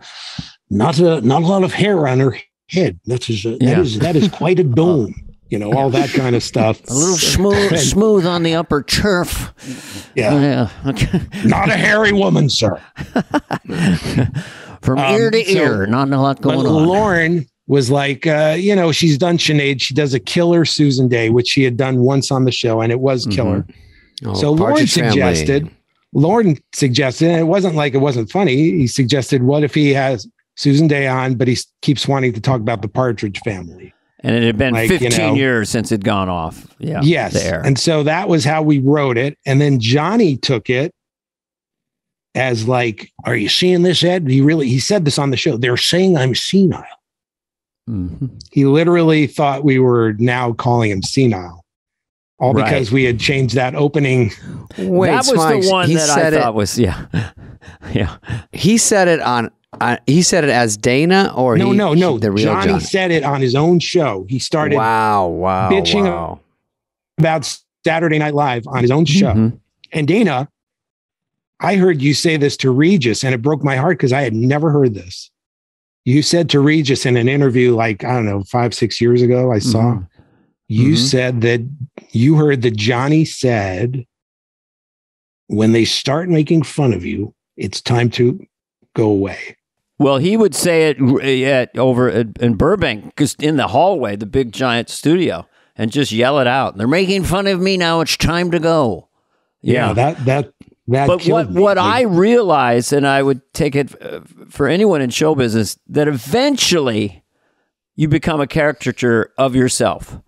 not a not a lot of hair on her head. That is a, yeah. that is that is quite a dome, you know, all that kind of stuff. A little smooth, and, smooth on the upper turf. Yeah, oh, yeah. Okay. Not a hairy woman, sir. From um, ear to so, ear, not a lot going but on. Lorne was like, uh, you know, she's done Sinead. She does a killer Susan Dey, which she had done once on the show, and it was killer. Mm-hmm. Oh, so Lorne suggested, family. Lorne suggested, and it wasn't like it wasn't funny. He suggested, what if he has Susan Dey on, but he keeps wanting to talk about the Partridge Family? And it had been like, fifteen you know, years since it'd gone off. Yeah. Yes. There. And so that was how we wrote it. And then Johnny took it as like, are you seeing this, Ed? He really, he said this on the show. They're saying I'm senile. Mm-hmm. He literally thought we were now calling him senile, all right. because we had changed that opening. Wait, that was Smikes. the one he that I thought it, was yeah, yeah. He said it on. Uh, he said it as Dana, or no, he, no, no. The real Johnny, Johnny said it on his own show. He started wow, wow, bitching wow. about Saturday Night Live on his own show, mm-hmm. and Dana, I heard you say this to Regis, and it broke my heart because I had never heard this. You said to Regis in an interview, like, I don't know, five, six years ago, I saw, mm-hmm. you mm-hmm. said that you heard that Johnny said, when they start making fun of you, it's time to go away. Well, he would say it at, over at, in Burbank, just in the hallway, the big giant studio, and just yell it out. They're making fun of me now. It's time to go. Yeah, yeah that that. That but what, what I realized, and I would take it for anyone in show business, that eventually you become a caricature of yourself.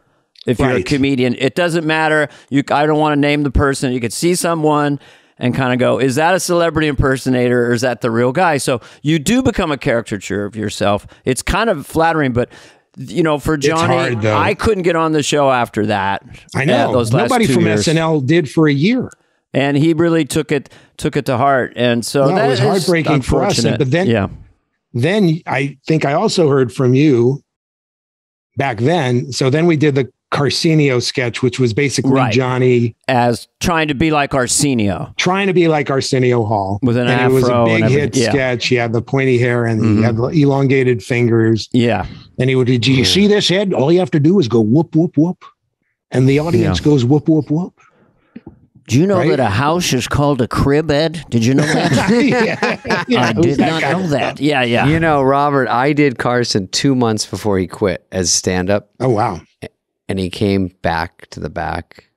If right. you're a comedian, it doesn't matter. You, I don't want to name the person. You could see someone and kind of go, is that a celebrity impersonator or is that the real guy? So you do become a caricature of yourself. It's kind of flattering, but... You know, for Johnny, hard, I couldn't get on the show after that. I know. Uh, those Nobody last two from years. S N L did for a year. And he really took it took it to heart, and so no, that it was heartbreaking for us. But then, yeah. then I think I also heard from you back then. So then we did the Arsenio sketch, which was basically right. Johnny as trying to be like Arsenio, trying to be like Arsenio Hall with an and afro. It was a big hit yeah. sketch. He had the pointy hair and mm-hmm. he had elongated fingers. Yeah, and he would. Do you yeah. see this, head? All you have to do is go whoop whoop whoop, and the audience yeah. goes whoop whoop whoop. Do you know right? that a house is called a crib, Ed? Did you know that? yeah, yeah, I did not know that. Yeah, yeah. You know, Robert, I did Carson two months before he quit as stand-up. Oh, wow. And he came back to the back,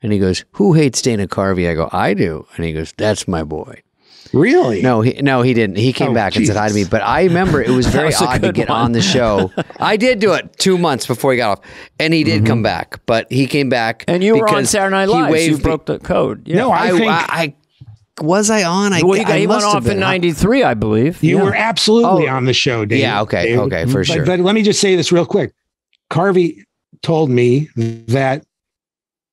and he goes, who hates Dana Carvey? I go, I do. And he goes, that's my boy. Really? No, he, no, he didn't. He came oh, back geez. and said hi to me. But I remember it was very was odd to get one. on the show. I did do it two months before he got off, and he did mm-hmm. come back. But he came back, and you were on Saturday Night Live. You broke the code. Yeah. No, I I, think I, I was I on? I, well, you got, I you went off in ninety-three, I believe. You yeah. were absolutely oh. on the show, David. Yeah, okay, David. okay, for but, sure. But let me just say this real quick. Carvey told me that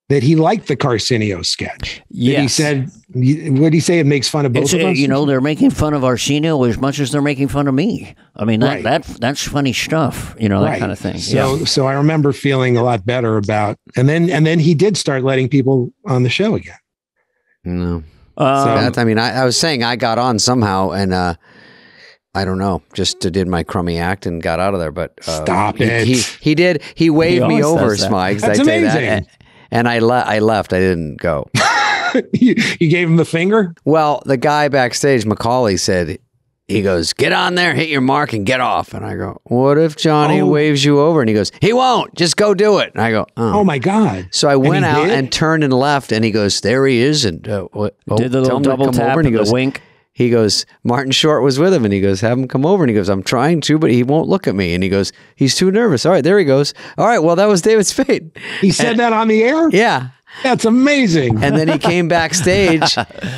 that he liked the Arsenio sketch. Yeah, he said, what did he say? It makes fun of both it's, of us? You know, they're making fun of Arsenio as much as they're making fun of me. I mean, that, right. that that's funny stuff, you know, that right. kind of thing. So, yeah. so I remember feeling a lot better about, and then, and then he did start letting people on the show again. No. Um, so that, I mean, I, I was saying I got on somehow, and uh, I don't know, just did my crummy act and got out of there. But uh, stop he, it! He, he did. He waved he me over, that. Smigs. That's I amazing. That, and, and I le I left. I didn't go. you, you gave him the finger. Well, the guy backstage, Macaulay, said, he goes, "Get on there, hit your mark, and get off." And I go, "What if Johnny oh. waves you over?" And he goes, "He won't. Just go do it." And I go, "Oh, oh my God!" So I went out did? and turned and left. And he goes, "There he is." And uh, oh, did the little double tap over, and he goes, the wink. He goes, Martin Short was with him, and he goes, "Have him come over." And he goes, "I'm trying to, but he won't look at me." And he goes, "He's too nervous." All right, there he goes. All right, well, that was David's fate. He said and, that on the air? Yeah. That's amazing. And then he came backstage.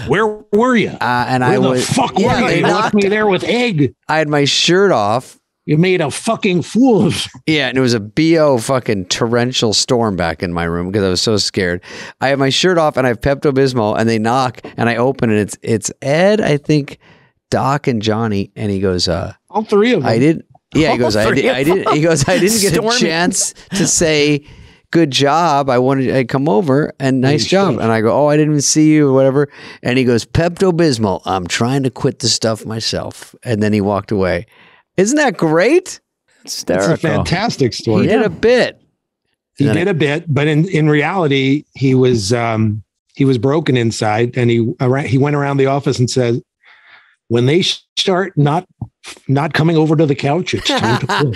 Where were you? Uh, and Where I the was. Fuck yeah, were you? They knocked me there with egg. I had my shirt off. You made a fucking fool of me. Yeah, and it was a B O fucking torrential storm back in my room because I was so scared. I have my shirt off and I have Pepto-Bismol, and they knock and I open and it's it's Ed, I think, Doc, and Johnny, and he goes, uh, all three of them. I didn't. Yeah, all he goes, I did. I did. He goes, I didn't get Stormy. a chance to say good job. I wanted to come over and nice job. And I go, "Oh, I didn't even see you," or whatever. And he goes, "Pepto-Bismol. I'm trying to quit the stuff myself." And then he walked away. Isn't that great? It's a fantastic story. He did a bit. He did a bit, but in in reality, he was um, he was broken inside, and he he went around the office and said, "When they start not not coming over to the couch, it's time to quit."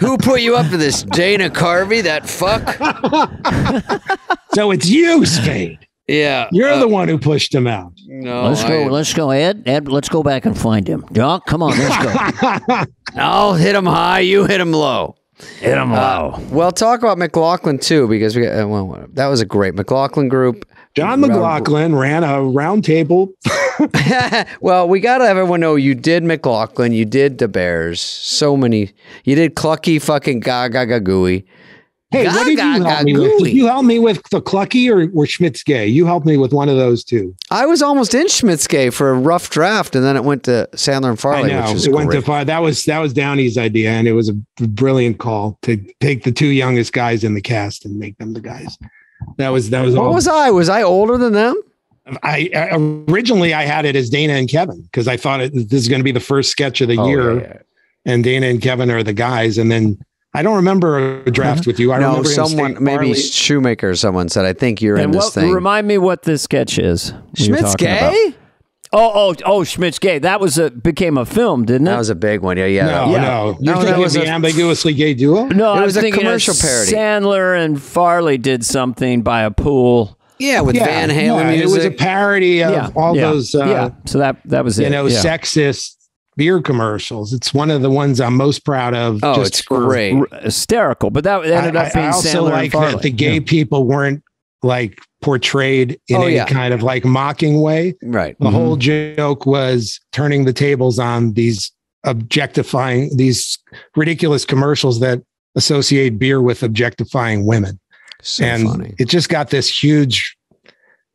Who put you up to this, Dana Carvey? That fuck. So it's you, Spade. Yeah, you're uh, the one who pushed him out. No, let's go. I, let's go, Ed. Ed, let's go back and find him. Doc, come on, let's go. I'll hit him high. You hit him low. Hit him uh, low. Well, talk about McLaughlin too, because we got, well, that was a great McLaughlin group. John McLaughlin ran a round table. Well, we got to have everyone know you did McLaughlin, you did the Bears, so many. You did Clucky, fucking Gaga, Gagooey. Hey, Gaga, what did you help me with? Did you help me with the Clucky or, or Schmitzgay? You helped me with one of those two. I was almost in Schmitzgay for a rough draft, and then it went to Sandler and Farley. I know. Which was it went great. to that was that was Downey's idea, and it was a brilliant call to take the two youngest guys in the cast and make them the guys. That was that was. What all. was I? Was I older than them? I, I originally I had it as Dana and Kevin because I thought it, this is going to be the first sketch of the oh, year, yeah, yeah. and Dana and Kevin are the guys, and then. I don't remember a draft with you. I no, remember someone, maybe Shoemaker. Someone said, "I think you're and in this what, thing." Remind me what this sketch is. Schmitzgay. Oh, oh, oh, Schmitzgay. That was a became a film, didn't it? That was a big one. Yeah, yeah. No, yeah. no. You're no, thinking was the a, ambiguously gay duo. No, it was a commercial parody. Sandler and Farley did something by a pool. Yeah, with yeah, Van Halen no, music. It was a parody of yeah, all yeah, those. Uh, yeah. So that that was it. You know, yeah. sexist. Beer commercials. It's one of the ones I'm most proud of. Oh, just it's great, hysterical. But that ended I, up being I also Sandler like and that the gay yeah. people weren't like portrayed in oh, any yeah. kind of like mocking way. Right. The mm-hmm. whole joke was turning the tables on these objectifying, these ridiculous commercials that associate beer with objectifying women. So and funny. It just got this huge.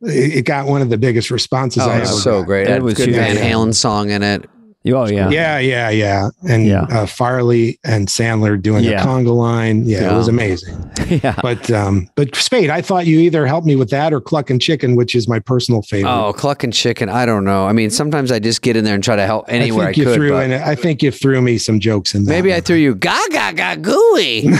It got one of the biggest responses. Oh, I ever so got. great. It was good Van Halen song in it. Oh yeah, yeah, yeah, yeah, and yeah. Uh, Farley and Sandler doing yeah. the conga line. Yeah, yeah, it was amazing. Yeah, but um, but Spade, I thought you either helped me with that or Cluck and Chicken, which is my personal favorite. Oh, Cluck and Chicken. I don't know. I mean, sometimes I just get in there and try to help anywhere I, think I you could. Threw in, I think you threw me some jokes in there. Maybe one. I threw you Gaga Gagooey.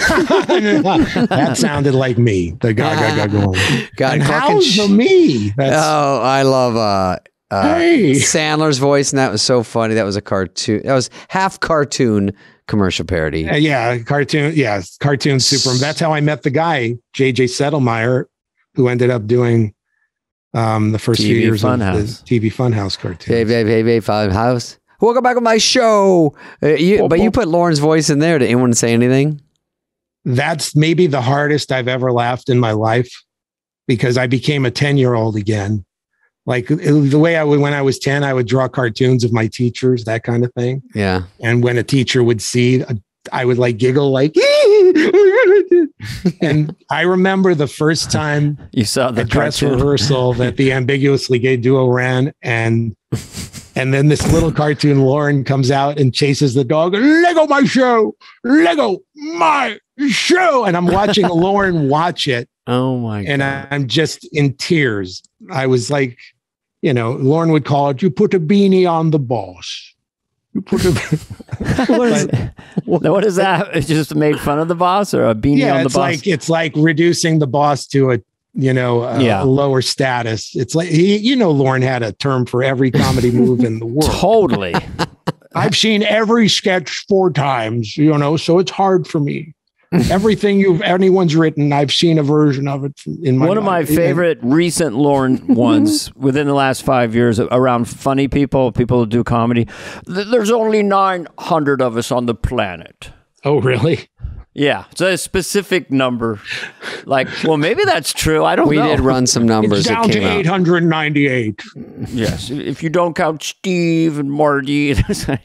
That sounded like me. The Gaga Gagooey. God, and how's the me? That's, oh, I love. Uh, Uh, hey. Sandler's voice, and that was so funny. That was a cartoon. That was half cartoon commercial parody. Uh, yeah, cartoon. Yeah, cartoon super. That's how I met the guy, J J Settlemyer, who ended up doing um, the first T V few years Fun of House. the T V Funhouse cartoon. Hey, hey, hey, hey, Funhouse. Welcome back on my show. Uh, you, boop, but boop. you put Lauren's voice in there. Did anyone say anything? That's maybe the hardest I've ever laughed in my life because I became a ten-year-old again. Like it, the way I would, when I was ten, I would draw cartoons of my teachers, that kind of thing. Yeah. And when a teacher would see, I would like giggle like, and I remember the first time you saw the dress rehearsal that the ambiguously gay duo ran, and and then this little cartoon Lorne comes out and chases the dog. Lego my show, Lego my show, and I'm watching Lorne watch it. Oh my! And God. I'm just in tears. I was like, you know, Lorne would call it, you put a beanie on the boss. You put a what, is, what, what is that? It's just made fun of the boss or a beanie yeah, on the it's boss? Like, it's like reducing the boss to a, you know, a, yeah. a lower status. It's like, he, you know, Lorne had a term for every comedy move in the world. Totally. I've seen every sketch four times, you know, so it's hard for me. Everything you've anyone's written, I've seen a version of it in my one of life. My favorite yeah. recent Lorne ones within the last five years around funny people, people who do comedy. There's only nine hundred of us on the planet. Oh, really? Yeah, it's a specific number. Like, well, maybe that's true. I don't we know. We did run some numbers. It's down it came to eight hundred ninety-eight. Out. Yes, if you don't count Steve and Marty.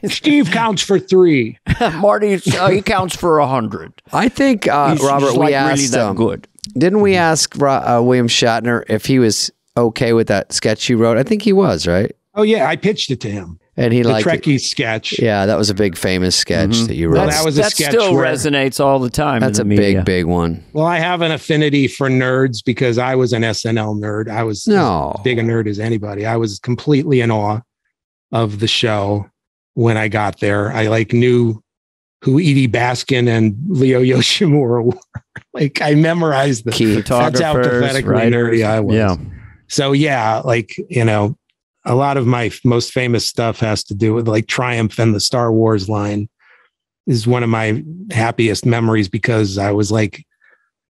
Steve counts for three. Marty, uh, he counts for one hundred. I think, uh, Robert, we like asked really um, good. Didn't we ask uh, William Shatner if he was okay with that sketch you wrote? I think he was, right? Oh, yeah, I pitched it to him. And he liked the Trekkie sketch. Yeah, that was a big famous sketch mm-hmm. that you wrote. Well, that was a that sketch still where, resonates all the time. That's in the a media. Big, big one. Well, I have an affinity for nerds because I was an S N L nerd. I was no. as big a nerd as anybody. I was completely in awe of the show when I got there. I like knew who Edie Baskin and Leo Yoshimura were. Like I memorized the key. That's how pathetically nerdy I was. Yeah. So yeah, like you know. A lot of my most famous stuff has to do with like Triumph and the Star Wars line is one of my happiest memories because I was like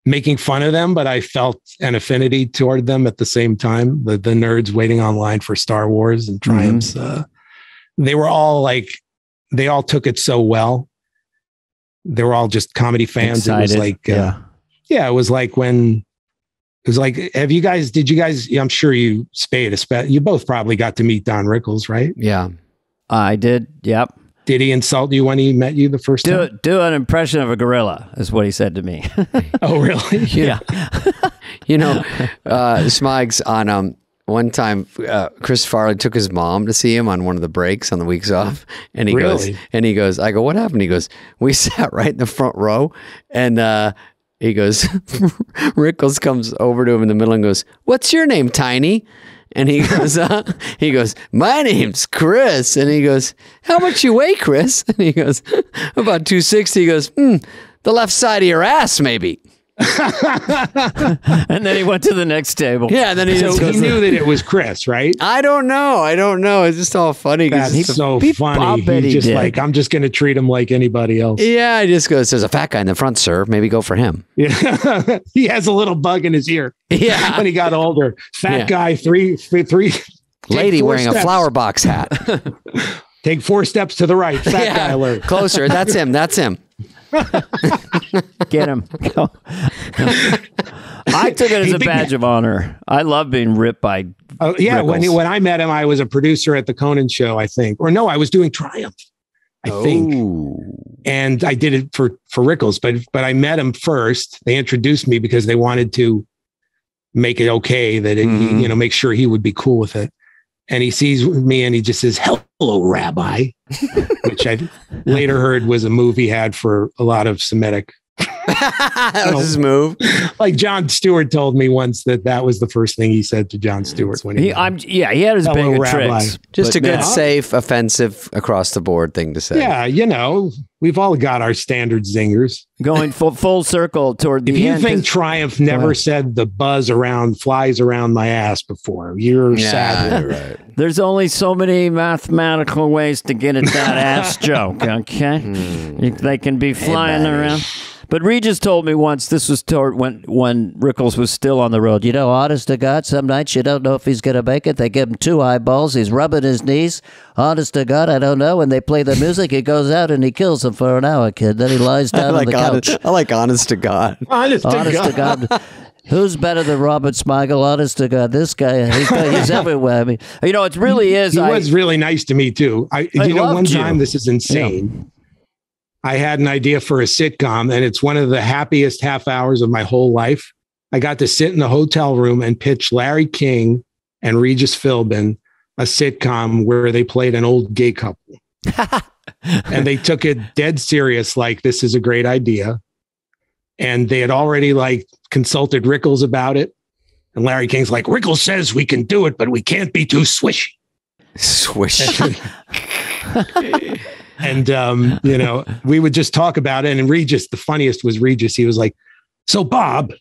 making fun of them, but I felt an affinity toward them at the same time. The, the nerds waiting online for Star Wars and Triumphs, mm-hmm. uh, they were all like, they all took it so well. They were all just comedy fans. Excited. It was like, yeah. Uh, yeah, it was like when, it was like, have you guys, did you guys, I'm sure you spayed a spat. You both probably got to meet Don Rickles, right? Yeah, I did. Yep. Did he insult you when he met you the first do, time? Do an impression of a gorilla is what he said to me. Oh, really? Yeah. You know, uh, Smigs on um, one time, uh, Chris Farley took his mom to see him on one of the breaks on the weeks off. And he really? goes, and he goes, I go, what happened? He goes, we sat right in the front row and, uh, he goes, Rickles comes over to him in the middle and goes, what's your name, Tiny? And he goes, uh, he goes, my name's Chris. And he goes, how much you weigh, Chris? And he goes, about two sixty. He goes, hmm, the left side of your ass, maybe. And then he went to the next table. Yeah, and then he, so just he knew like, that it was Chris, right? I don't know. I don't know. It's just all funny. That's he's so funny. He's he just did. Like, I'm just going to treat him like anybody else. Yeah, he just goes, there's a fat guy in the front, sir. Maybe go for him. Yeah, he has a little bug in his ear. Yeah, when he got older, fat yeah. guy, three, three, lady wearing steps. A flower box hat. Take four steps to the right, fat yeah. guy alert. Closer. That's him. That's him. Get him. No. No. I took it as a badge of honor. I love being ripped by oh yeah Rickles. when he, when I met him, I was a producer at the Conan show, I think, or no, I was doing Triumph, I oh. think, and I did it for for Rickles, but but I met him first. They introduced me because they wanted to make it okay that it, mm-hmm. he, you know, make sure he would be cool with it. And he sees me and he just says, hello, Rabbi, which I later heard was a move he had for a lot of Semitic. That was his move. Like John Stewart told me once that that was the first thing he said to John Stewart. when he, he I'm, Yeah, he had his big tricks. Just a good, safe, offensive, across the board thing to say. Yeah, you know, we've all got our standard zingers. Going full, full circle toward the end. If you end, think Triumph never said the buzz around, flies around my ass before, you're yeah. sadly right. There's only so many mathematical ways to get at that ass joke, okay? Mm. They can be flying hey, around. But Regis told me once, this was toward when, when Rickles was still on the road, you know, honest to God, some nights you don't know if he's going to make it. They give him two eyeballs. He's rubbing his knees. Honest to God, I don't know. When they play the music, he goes out and he kills them for an hour, kid. Then he lies down like on the honest, couch. I like honest to God. Honest, honest to God. To God. Who's better than Robert Smigel? Honest to God, this guy, he's, he's everywhere. I mean, you know, it really is. He I, was really nice to me, too. I, I you know, one time, you. This is insane. Yeah. I had an idea for a sitcom, and it's one of the happiest half hours of my whole life. I got to sit in the hotel room and pitch Larry King and Regis Philbin a sitcom where they played an old gay couple. And they took it dead serious, like, this is a great idea. And they had already, like, consulted Rickles about it. And Larry King's like, Rickles says we can do it, but we can't be too swishy. Swishy. And, um, you know, we would just talk about it. And Regis, the funniest was Regis. He was like, so Bob,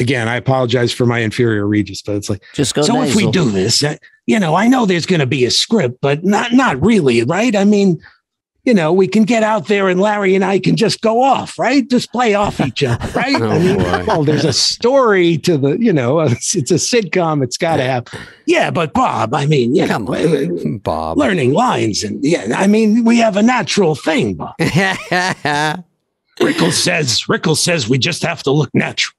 again, I apologize for my inferior Regis, but it's like, just go so nasal. If we do this, uh, you know, I know there's going to be a script, but not, not really, right? I mean, you know, we can get out there and Larry and I can just go off, right? Just play off each other, right? Oh, I mean, well, there's a story to the, you know, it's, it's a sitcom. It's got to have, yeah, but Bob, I mean, yeah, Bob learning lines. And yeah, I mean, we have a natural thing, Bob. Rickles says, Rickles says we just have to look natural.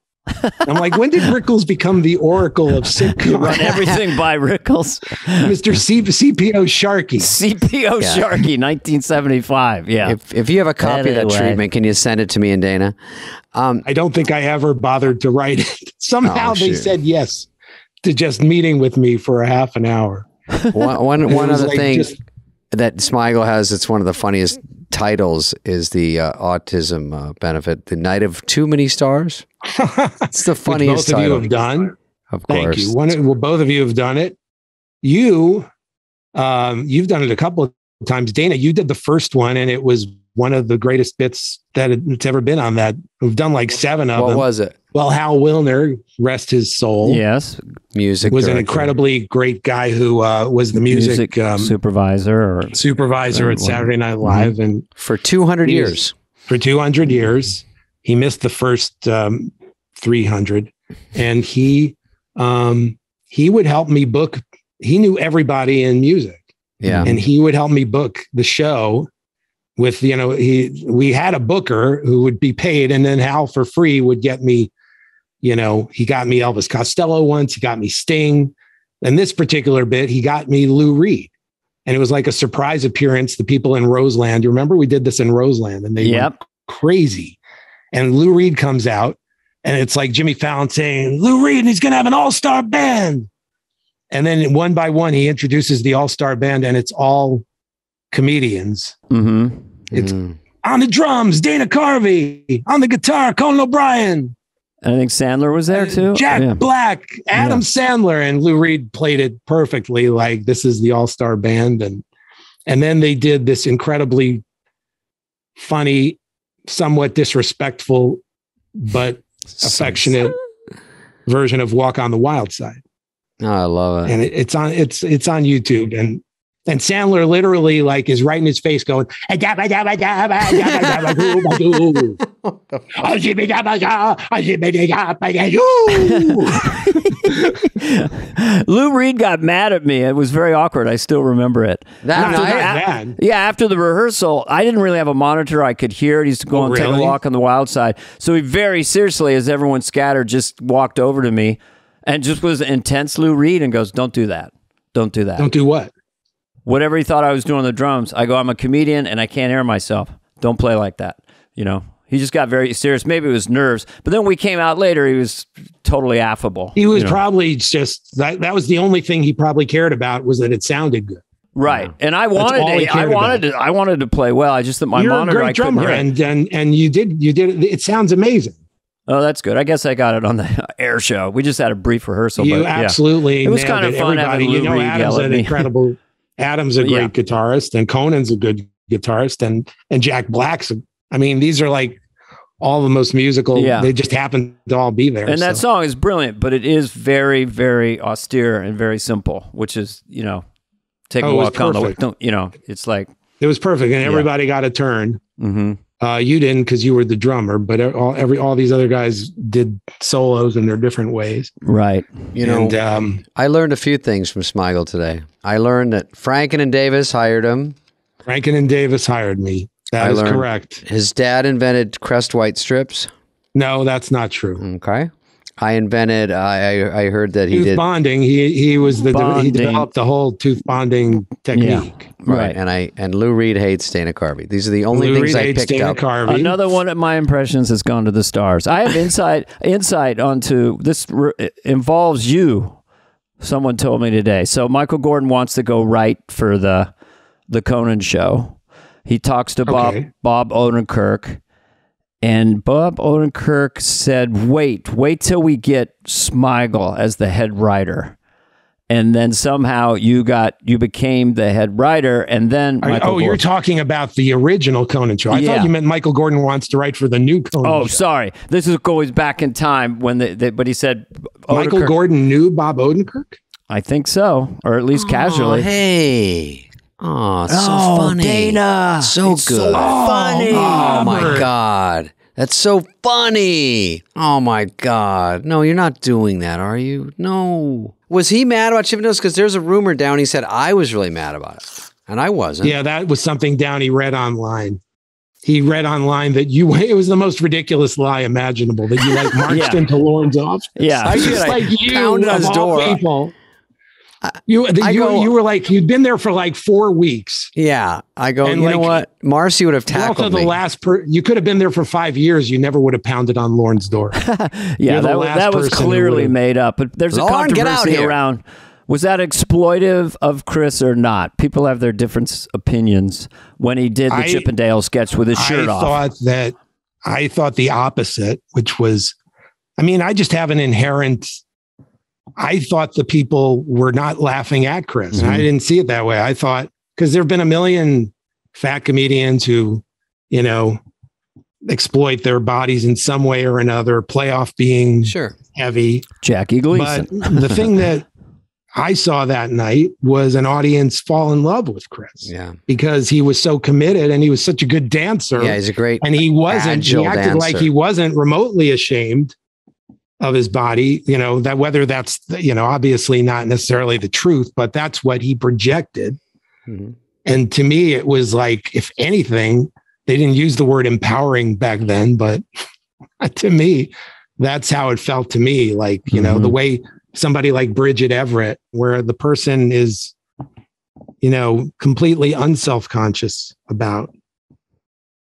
I'm like, when did Rickles become the oracle of sitcom? You run everything by Rickles. Mister C- CPO Sharkey. C P O yeah. Sharkey, nineteen seventy-five. Yeah. If, if you have a copy anyway. of that treatment, can you send it to me and Dana? Um, I don't think I ever bothered to write it. Somehow oh, they said yes to just meeting with me for a half an hour. One, one, one other like thing just, that Smigel has, it's one of the funniest titles, is the uh, autism uh, benefit, The Night of Too Many Stars. It's the funniest both title. Both of you have done. Of course. Thank you. One, well, both of you have done it. You, um, you've done it a couple of times. Dana, you did the first one, and it was one of the greatest bits that it's ever been on that. We've done like seven of what them. What was it? Well, Hal Wilner, rest his soul. Yes. Music was director. An incredibly great guy who uh, was the music, music um, supervisor or supervisor or at Saturday Night Live. Mm-hmm. And for two hundred years. years. For two hundred years. He missed the first um, three hundred, and he um, he would help me book. He knew everybody in music. Yeah. And he would help me book the show with, you know, he we had a booker who would be paid, and then Hal for free would get me, you know, he got me Elvis Costello once, he got me Sting. And this particular bit, he got me Lou Reed. And it was like a surprise appearance. The people in Roseland, you remember we did this in Roseland, and they yep. went crazy. And Lou Reed comes out, and it's like Jimmy Fallon saying, Lou Reed, and he's going to have an all-star band. And then one by one, he introduces the all-star band, and it's all comedians. Mm-hmm. It's mm-hmm. on the drums, Dana Carvey, on the guitar, Conan O'Brien. I think Sandler was there, too. Jack yeah. Black, Adam yeah. Sandler, and Lou Reed played it perfectly. Like, this is the all-star band. And, and then they did this incredibly funny, somewhat disrespectful but affectionate version of Walk on the Wild Side. Oh, I love it. And it, it's on it's it's on YouTube, and and Sandler literally like is right in his face going Lou Reed got mad at me. It was very awkward. I still remember it. That after night, the, a, yeah, after the rehearsal, I didn't really have a monitor I could hear. He used to go oh, and really? take a walk on the Wild Side. So he very seriously, as everyone scattered, just walked over to me and just was intense Lou Reed and goes, don't do that. Don't do that. Don't do what? Whatever he thought I was doing on the drums. I go, I'm a comedian and I can't hear myself. Don't play like that. You know? He just got very serious. Maybe it was nerves. But then when we came out later, he was totally affable. He was you know? probably just, that, that was the only thing he probably cared about was that it sounded good. Right. You know? And I wanted to, I wanted about. to, I wanted to play well. I just, that my You're monitor, a great I drummer and, and, and you did, you did, it sounds amazing. Oh, that's good. I guess I got it on the air show. We just had a brief rehearsal. You but, absolutely. Yeah. It was kind of fun having Lou Reed yell at me. Incredible. Adam's a great yeah. guitarist, and Conan's a good guitarist, and, and Jack Black's a, I mean, these are like all the most musical. Yeah. They just happen to all be there. And so. That song is brilliant, but it is very, very austere and very simple, which is, you know, take oh, a walk on the way. Don't, you know, it's like. It was perfect. And everybody yeah. got a turn. Mm-hmm. Uh, you didn't because you were the drummer, but all, every, all these other guys did solos in their different ways. Right. You and, know, um, I learned a few things from Smigel today. I learned that Franken and Davis hired him. Franken and Davis hired me. That I is correct. His dad invented Crest White strips. No, that's not true. Okay. I invented. I I, I heard that tooth he did bonding. He he was the de- he developed the whole tooth bonding technique. Yeah. Right. right. And I and Lou Reed hates Dana Carvey. These are the only Lou things Reed I hates picked Dana up. Carvey. Another one of my impressions has gone to the stars. I have insight insight onto this re- involves you. Someone told me today. So Michael Gordon wants to go right for the the Conan show. He talks to Bob okay. Bob Odenkirk. And Bob Odenkirk said, wait, wait till we get Smigel as the head writer. And then somehow you got you became the head writer. And then Michael I, oh, Gordon. You're talking about the original Conan show. I yeah. thought you meant Michael Gordon wants to write for the new Conan. Oh, show. sorry, this is going back in time when they. they but he said Odenkirk, Michael Gordon knew Bob Odenkirk. I think so, or at least oh, casually. Hey. Oh, so oh, funny. Dana. So it's good. So funny. Oh, oh my God. That's so funny. Oh my God. No, you're not doing that, are you? No. Was he mad about Chippendales? Because there's a rumor Downey said I was really mad about it. And I wasn't. Yeah, that was something Downey read online. He read online that you, it was the most ridiculous lie imaginable that you like marched yeah. into Lorne's office. Yeah. I just like I you pounded his door. People. You, the, you, go, you were like, you'd been there for like four weeks. Yeah. I go, and you like, know what? Marcy would have tackled me. The last per- you could have been there for five years. You never would have pounded on Lorne's door. yeah. That was, that was clearly made up, but there's Lorne, a controversy around, was that exploitive of Chris or not? People have their different opinions when he did the I, Chippendale sketch with his shirt I off. I thought that, I thought the opposite, which was, I mean, I just have an inherent I thought the people were not laughing at Chris. Mm-hmm. I didn't see it that way. I thought, because there have been a million fat comedians who, you know, exploit their bodies in some way or another, play off being sure. heavy. Jackie Gleason. But the thing that I saw that night was an audience fall in love with Chris. Yeah. Because he was so committed and he was such a good dancer. Yeah, he's a great And he wasn't, he acted dancer. Like he wasn't remotely ashamed of his body, you know, that whether that's, you know, obviously not necessarily the truth, but that's what he projected. Mm-hmm. And to me, it was like, if anything, they didn't use the word empowering back then, but to me, that's how it felt to me. Like, you mm-hmm. know, the way somebody like Bridget Everett, where the person is, you know, completely unself-conscious about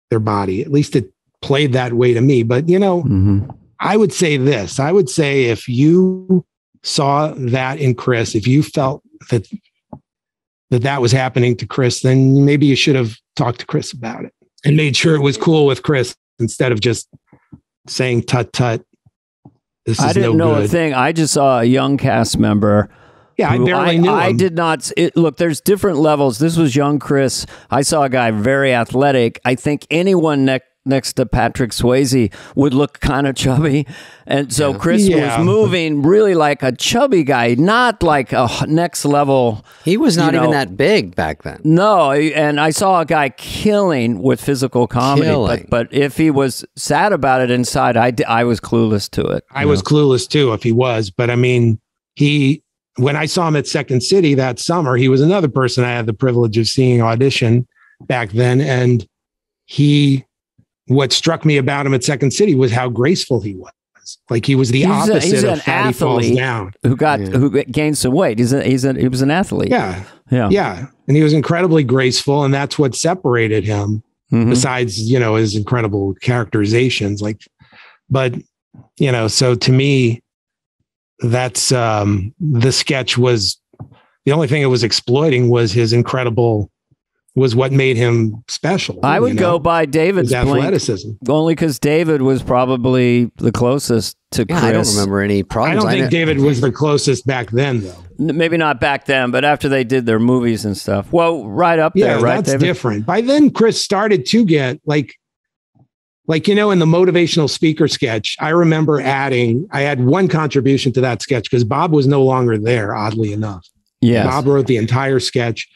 their body, at least it played that way to me, but you know, mm-hmm. I would say this, I would say if you saw that in Chris, if you felt that, that that was happening to Chris, then maybe you should have talked to Chris about it and made sure it was cool with Chris instead of just saying, tut, tut, this is no good. I didn't know a thing. I just saw a young cast member. Yeah, I barely I, knew him. I did not. It, look, there's different levels. This was young Chris. I saw a guy very athletic. I think anyone next next to Patrick Swayze would look kind of chubby. And so Chris yeah. was moving really like a chubby guy, not like a next level. He was not you know, even that big back then. No. And I saw a guy killing with physical comedy, but, but if he was sad about it inside, I, I was clueless to it. I was know? clueless too, if he was, but I mean, he, when I saw him at Second City that summer, he was another person I had the privilege of seeing audition back then. And he, what struck me about him at Second City was how graceful he was. Like he was the he's opposite a, he's of an athlete falls down. Who got yeah. who gained some weight. He's a, he's a, he was an athlete. Yeah, yeah, yeah. And he was incredibly graceful, and that's what separated him. Mm-hmm. Besides, you know, his incredible characterizations. Like, but you know, so to me, that's um, the sketch was the only thing it was exploiting was his incredible. was what made him special. I would you know? go by David's athleticism. Only because David was probably the closest to yeah, Chris. I don't remember any problems. I don't think I David was the closest back then, though. Maybe not back then, but after they did their movies and stuff. Well, right up yeah, there, right, that's David? different. By then, Chris started to get, like, like, you know, in the motivational speaker sketch, I remember adding, I had one contribution to that sketch because Bob was no longer there, oddly enough. Yeah, Bob wrote the entire sketch.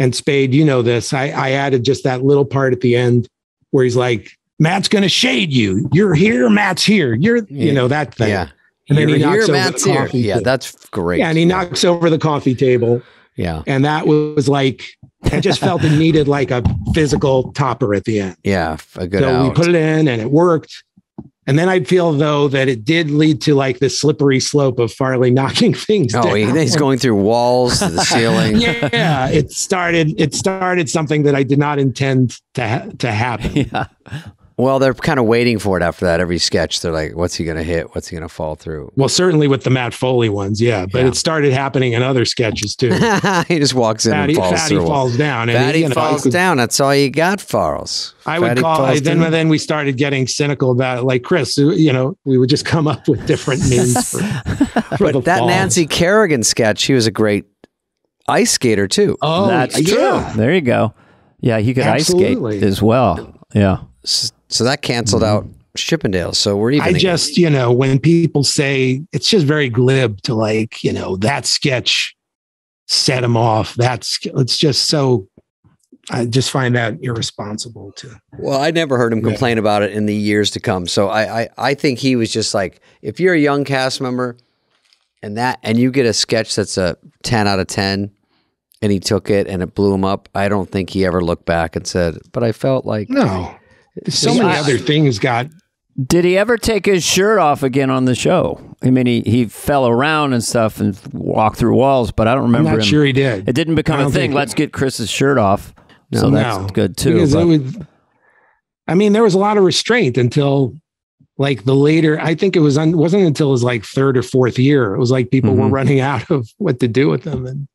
And Spade, you know this, I, I added just that little part at the end where he's like, Matt's going to shade you. You're here, Matt's here. You're, yeah. you know, that thing. Yeah. And then You're he knocks here, over Matt's the coffee here. Yeah, that's great. Yeah, and he yeah. knocks over the coffee table. Yeah. And that was like, I just felt it needed like a physical topper at the end. Yeah, a good So out. We put it in and it worked. And then I feel, though, that it did lead to like the slippery slope of Farley knocking things oh, down. Oh, he's going through walls, to the ceiling. Yeah, it started it started something that I did not intend to ha- to happen. Yeah. Well, they're kind of waiting for it after that. Every sketch, they're like, what's he going to hit? What's he going to fall through? Well, certainly with the Matt Foley ones, yeah. But yeah. It started happening in other sketches, too. He just walks in Fatty, and falls Fatty through. Falls down. Fatty and, you know, falls could, down. That's all you got, Farles. I would Fatty call it. Then, then we started getting cynical about it. Like, Chris, you know, we would just come up with different names. For, for but that falls. Nancy Kerrigan sketch, she was a great ice skater, too. Oh, that's yeah. true. There you go. Yeah, he could Absolutely. ice skate as well. Yeah. So that canceled out Chippendales. So we're even. I again. just, you know, when people say, it's just very glib to like, you know, that sketch set him off. That's it's just so I just find that irresponsible too. Well, I never heard him complain yeah. about it in the years to come. So I, I, I think he was just like, if you're a young cast member and that and you get a sketch that's a ten out of ten. And he took it and it blew him up. I don't think he ever looked back and said, but I felt like no. So many other things got. Did he ever take his shirt off again on the show? I mean, he, he fell around and stuff and walked through walls, but I don't remember. I'm not him. sure he did. It didn't become a thing. Let's get Chris's shirt off. No, so that's no. good too. Because it was, I mean, there was a lot of restraint until like the later. I think it was un, wasn't until his like third or fourth year. It was like people mm-hmm. were running out of what to do with them, and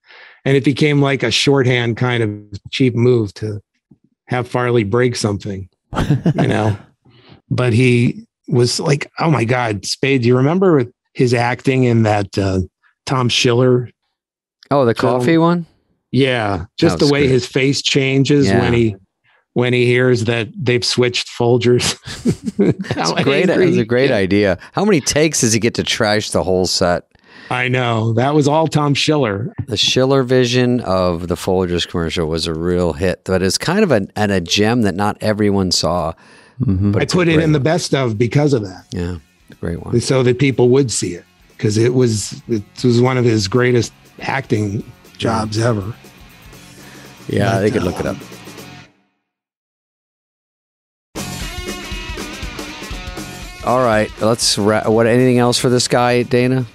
and it became like a shorthand kind of cheap move to have Farley break something. You know, but he was like, oh my God, Spade, do you remember his acting in that uh, Tom Schiller? Oh, the film? Coffee one? Yeah. Just the way great. his face changes yeah. when he when he hears that they've switched Folgers. That's great. That was a great yeah. idea. How many takes does he get to trash the whole set? I know. That was all Tom Schiller. The Schiller vision of the Folgers commercial was a real hit, but it's kind of an, an a gem that not everyone saw. Mm-hmm. But I put it in one. the best of because of that. Yeah, great one. So that people would see it because it was it was one of his greatest acting jobs ever. Yeah, but they could look um, it up. All right, let's ra- what anything else for this guy, Dana?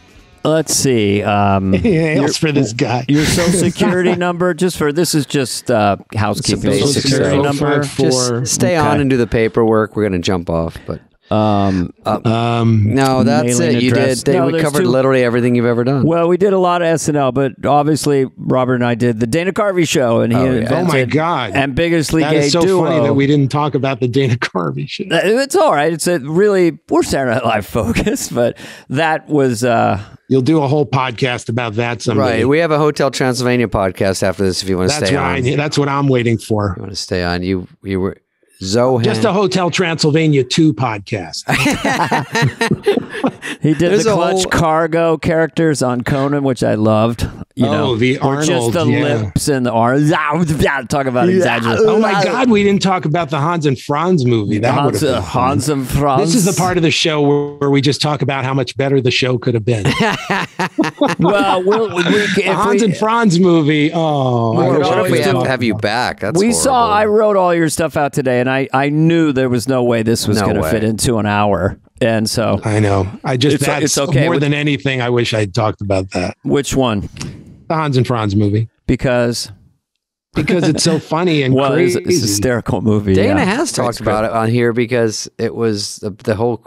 Let's see. Um, yeah, else for this guy. Your social security number, just for this is just uh, housekeeping. Social security number. Just stay okay. on and do the paperwork. We're going to jump off, but um, uh, um, no, that's it. You address. did. They, no, we covered two, literally everything you've ever done. Well, we did a lot of S N L, but obviously Robert and I did the Dana Carvey show, and he oh, yeah. oh my god, ambiguously that gay is so duo. Funny that we didn't talk about the Dana Carvey show. It's all right. It's a really we're Saturday Night Live focused, but that was. Uh, You'll do a whole podcast about that someday. Right. We have a Hotel Transylvania podcast after this if you want to that's stay on. I, that's what I'm waiting for. You want to stay on. You you were Zohan. Just a Hotel Transylvania two podcast. He did There's the clutch whole... cargo characters on Conan, which I loved. You oh, know, the Arnold. Or just the yeah. lips and the arms. Talk about exaggeration. Yeah. Oh, my God. We didn't talk about the Hans and Franz movie. That Hans, uh, Hans and Franz. This is the part of the show where, where we just talk about how much better the show could have been. well, we'll we, if Hans we, and Franz movie. Oh, I don't know if we have to have you back. That's we horrible. saw I wrote all your stuff out today, and I, I knew there was no way this was no going to fit into an hour. And so I know I just it's, that's it's okay more with, than anything. I wish I had talked about that. Which one? The Hans and Franz movie. Because because it's so funny and well, crazy. It's, it's a hysterical movie. Dana yeah. has talked it's about great. it on here because it was the, the whole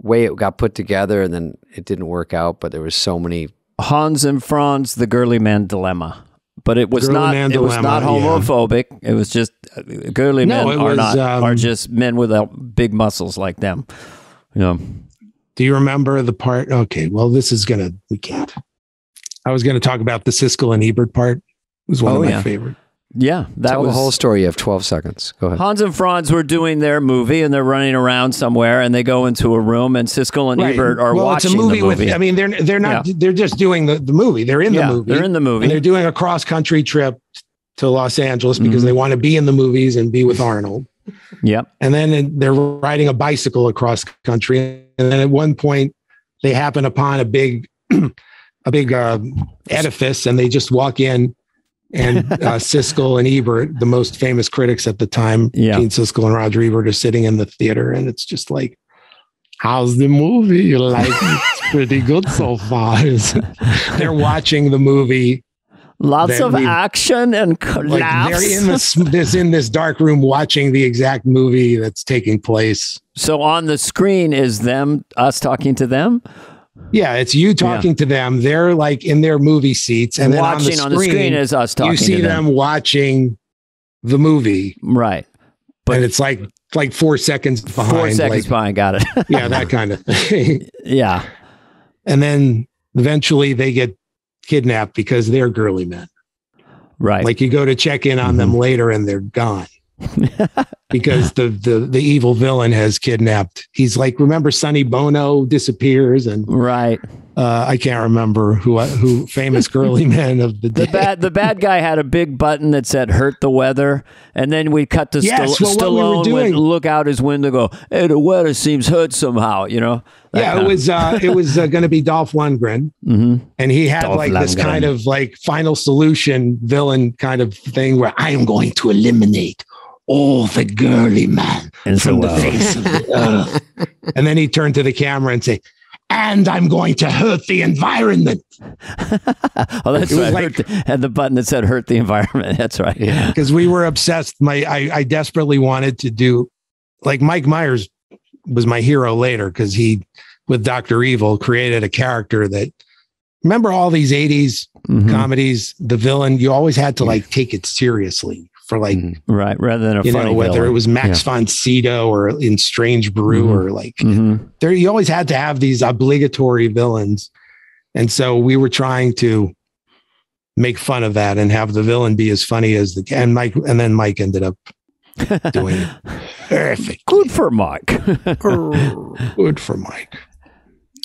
way it got put together and then it didn't work out. But there was so many Hans and Franz, the girly man dilemma. But it was girly not. It dilemma, was not homophobic. Yeah. It was just uh, girly no, men are was, not um, are just men without big muscles like them. Yeah. Do you remember the part? Okay, well, this is gonna we can't. I was gonna talk about the Siskel and Ebert part. It was one oh, of yeah. my favorite. Yeah, that Tell was the whole story. You have twelve seconds. Go ahead. Hans and Franz were doing their movie, and they're running around somewhere, and they go into a room, and Siskel and right. Ebert are well, watching it's a movie the movie. With, I mean, they're they're not yeah. they're just doing the, the movie. They're in the yeah, movie. They're in the movie. And they're doing a cross country trip to Los Angeles because mm-hmm. they want to be in the movies and be with Arnold. Yep. And then they're riding a bicycle across country. And then at one point they happen upon a big, a big uh, edifice and they just walk in and uh, Siskel and Ebert, the most famous critics at the time, yeah. Gene Siskel and Roger Ebert are sitting in the theater. And it's just like, how's the movie? You're like, it's pretty good so far. They're watching the movie. Lots of action and collapse. Like they're in this, this, in this dark room watching the exact movie that's taking place. So on the screen is them, us talking to them? Yeah, it's you talking yeah. to them. They're like in their movie seats. And, and then watching on the, screen, on the screen is us talking to them. You see them watching the movie. Right. But and it's like like four seconds behind. Four seconds like, behind, got it. Yeah, that kind of thing. Yeah. And then eventually they get kidnapped because they're girly men. Right. Like you go to check in on mm-hmm. them later and they're gone. Because the, the the evil villain has kidnapped. He's like, remember Sonny Bono disappears and right. Uh, I can't remember who who famous girly men of the day. The bad the bad guy had a big button that said "hurt the weather," and then we cut to yes, St well, Stallone. We doing, would look out his window, go, "Hey, the weather seems hurt somehow," you know. Yeah, kind. it was uh, it was uh, going to be Dolph Lundgren, mm-hmm. and he had Dolph like Lundgren. this kind of like Final Solution villain kind of thing where I am going to eliminate all the girly man and from so, the uh, face of the earth. And then he turned to the camera and say, and I'm going to hurt the environment. Oh, that's right. Like, the, had the button that said hurt the environment. That's right. Yeah. Because we were obsessed. My I, I desperately wanted to do, like Mike Myers was my hero later because he, with Doctor Evil, created a character that, remember all these eighties mm-hmm. comedies, the villain, you always had to like take it seriously. For like, mm-hmm. right, rather than a you funny know, whether villain. It was Max yeah. von Sydow or in Strange Brew mm-hmm. or like mm-hmm. there, you always had to have these obligatory villains. And so we were trying to make fun of that and have the villain be as funny as the, and Mike, and then Mike ended up doing it. Perfect. Good for Mike. Good for Mike.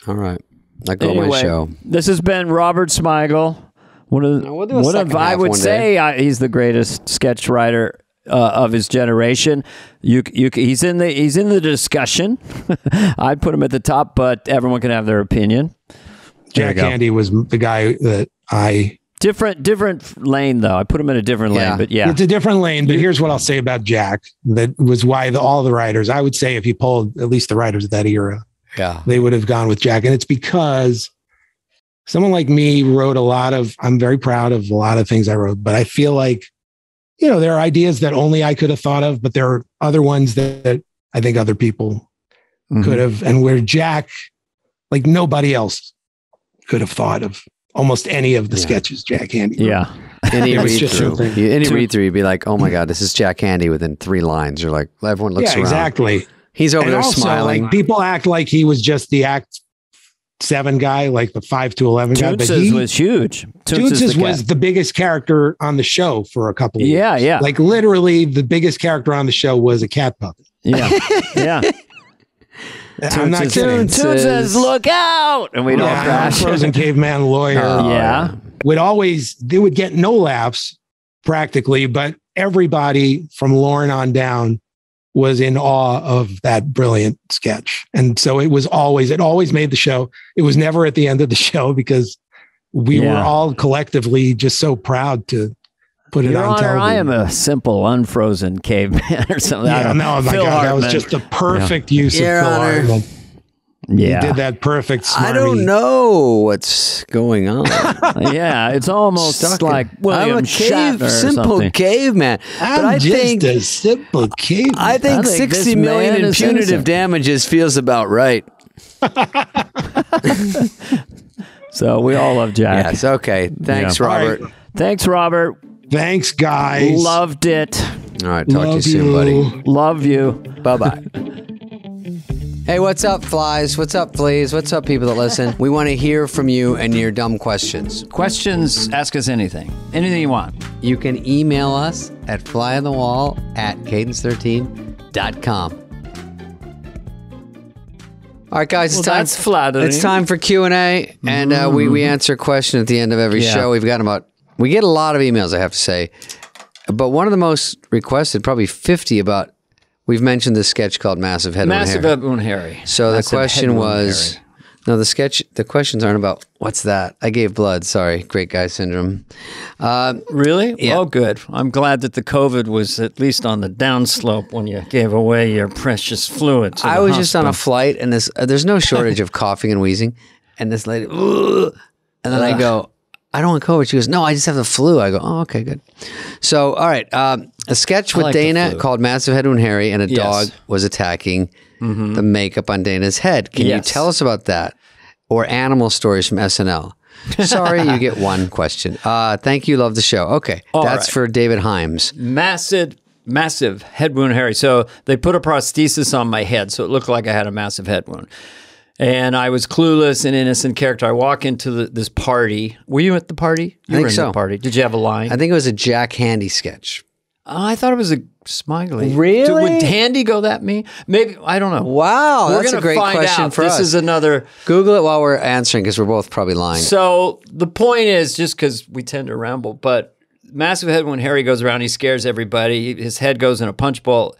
All right. I go anyway, my show. This has been Robert Smigel. One of, no, we'll one of I would say I, he's the greatest sketch writer uh, of his generation. You, you, he's in the he's in the discussion. I'd put him at the top, but everyone can have their opinion. Jack Handy was the guy that I different different lane though. I put him in a different yeah. lane, but yeah, it's a different lane. But here's what I'll say about Jack. That was why the, all the writers. I would say if you polled at least the writers of that era, yeah, they would have gone with Jack, and it's because. Someone like me wrote a lot of, I'm very proud of a lot of things I wrote, but I feel like, you know, there are ideas that only I could have thought of, but there are other ones that, that I think other people mm-hmm. could have. And where Jack, like nobody else could have thought of almost any of the yeah. sketches Jack Handy wrote. Yeah. Any read through, you, any read through, you'd be like, oh my God, this is Jack Handy within three lines. You're like, everyone looks yeah, around. Exactly. He's over and there also, smiling. Like, people act like he was just the act. Seven guy, like the five to eleven guy. But he was huge. Toonces was the biggest character on the show for a couple of years. Yeah, yeah. Like literally the biggest character on the show was a cat puppet. Yeah. Yeah. I'm not kidding. Toonces, look out. And we'd all crash. Frozen caveman lawyer. Uh, yeah. Would always they would get no laughs practically, but everybody from Lorne on down was in awe of that brilliant sketch. And so it was always, it always made the show. It was never at the end of the show because we yeah. were all collectively just so proud to put Your it on Honor, television. I am a simple, unfrozen caveman or something. Yeah, I don't know. No, my God, Hartman. That was just the perfect yeah. use of Your Phil Honor. Hartman. Yeah. You did that perfect smarmy. I don't know what's going on. Yeah, it's almost Stuck like William I'm a cave, simple caveman. I'm I just think, a simple caveman. I think, I think sixty million in punitive innocent. damages feels about right. So we all love Jack. Yes, okay. Thanks, yeah. Robert. Right. Thanks, Robert. Thanks, guys. Loved it. All right, talk love to you soon, you. buddy. Love you. Bye-bye. Hey, what's up, flies? What's up, fleas? What's up, people that listen? We want to hear from you and your dumb questions. Questions, ask us anything. Anything you want. You can email us at fly on the wall at cadence thirteen dot com. All right, guys, it's well, time, that's flattering. It's time for Q and A, mm-hmm. and uh, we, we answer a question at the end of every yeah. show. We've got about, we get a lot of emails, I have to say, but one of the most requested, probably fifty about We've mentioned this sketch called Massive Headbone Harry. Massive Headbone Harry. So the question was, No, the sketch, the questions aren't about, what's that? I gave blood. Sorry. Great guy syndrome. Uh, really? Yeah. Oh, good. I'm glad that the COVID was at least on the downslope when you gave away your precious fluid to the I was hospital. Just on a flight, and this, uh, there's no shortage of coughing and wheezing. And this lady, ugh, and then ugh. I go, I don't want COVID. She goes, no, I just have the flu. I go, oh, okay, good. So, all right. Um, a sketch with like Dana called Massive Head Wound Harry, and a yes. dog was attacking mm-hmm. the makeup on Dana's head. Can yes. you tell us about that? Or animal stories from S N L? Sorry, you get one question. Uh, thank you. Love the show. Okay. All that's right. for David Himes. Massive, massive head wound Harry. So they put a prosthesis on my head, so it looked like I had a massive head wound. And I was clueless and innocent character. I walk into the, this party. Were you at the party? You I think were in so. The party. Did you have a line? I think it was a Jack Handy sketch. Uh, I thought it was a Smigel. Really? Did, would Handy go that me? Maybe. I don't know. Wow. We're that's a great find question out. For this us. This is another. Google it while we're answering, because we're both probably lying. So the point is, just because we tend to ramble, but massive head when Harry goes around, he scares everybody. His head goes in a punch bowl.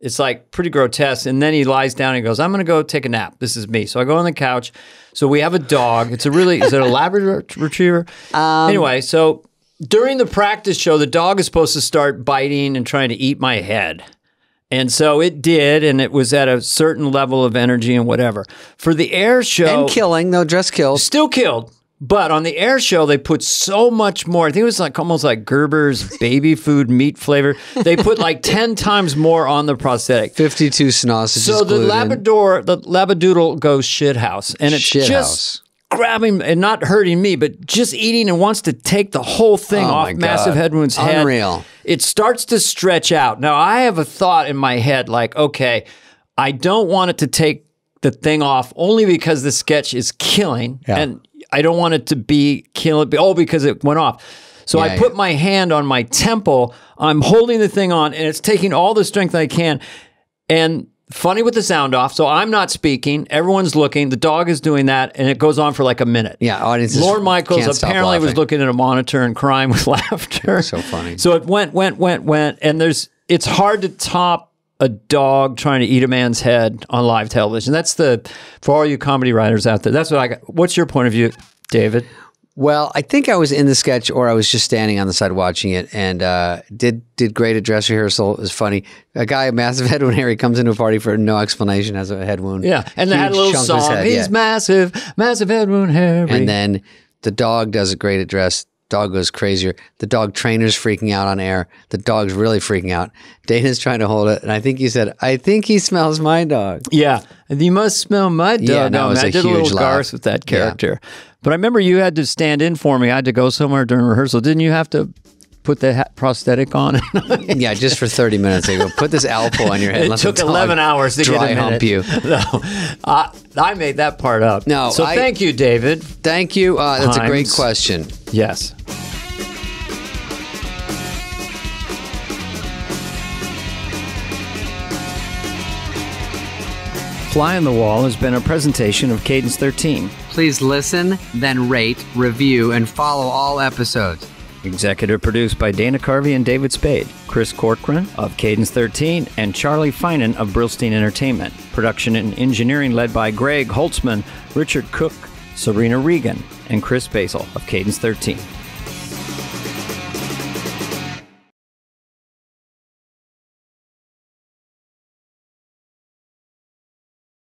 It's like pretty grotesque. And then he lies down and goes, I'm going to go take a nap. This is me. So I go on the couch. So we have a dog. It's a really, is it a Labrador retriever? Um, anyway, so during the practice show, the dog is supposed to start biting and trying to eat my head. And so it did. And it was at a certain level of energy and whatever. For the air show. And killing, though, just killed. Still killed. But on the air show, they put so much more. I think it was like almost like Gerber's baby food meat flavor. They put like ten times more on the prosthetic. Fifty-two sausages. So the Labrador, the Labradoodle goes shit house, and it's shit just house. Grabbing and not hurting me, but just eating, and wants to take the whole thing oh off massive head wound's head. Unreal. It starts to stretch out. Now I have a thought in my head like, okay, I don't want it to take the thing off only because the sketch is killing yeah. and. I don't want it to be killing, all because it went off. So yeah, I put yeah. my hand on my temple. I'm holding the thing on, and it's taking all the strength I can. And funny with the sound off. So I'm not speaking. Everyone's looking. The dog is doing that, and it goes on for like a minute. Yeah, audiences. Lorne Michaels apparently was looking at a monitor and crying with laughter. So funny. So it went, went, went, went. And there's, it's hard to top a dog trying to eat a man's head on live television. That's the, for all you comedy writers out there, that's what I got. What's your point of view, David? Well, I think I was in the sketch, or I was just standing on the side watching it, and uh, did did great at dress rehearsal. It was funny. A guy, a massive head wound Harry, comes into a party for no explanation, has a head wound. Yeah, and they had a little song. Head, He's yeah. massive, massive head wound Harry. And then the dog does it great at dress. Dog goes crazier. The dog trainer's freaking out on air. The dog's really freaking out. Dana's trying to hold it. And I think he said, I think he smells my dog. Yeah. You must smell my dog. Yeah, no, no, it was man. A I did huge a little laugh. Garth with that character. Yeah. But I remember you had to stand in for me. I had to go somewhere during rehearsal. Didn't you have to put the hat prosthetic on? Yeah, just for thirty minutes. They go, put this Alpo on your head. It let took eleven hours to dry get a hump you. No, I, I made that part up. No, so I, thank you, David. Thank you. Uh, that's Himes. A great question. Yes. Fly on the Wall has been a presentation of Cadence thirteen. Please listen, then rate, review, and follow all episodes. Executive produced by Dana Carvey and David Spade, Chris Corcoran of Cadence thirteen, and Charlie Finan of Brillstein Entertainment. Production and engineering led by Greg Holtzman, Richard Cook, Serena Regan, and Chris Basil of Cadence thirteen.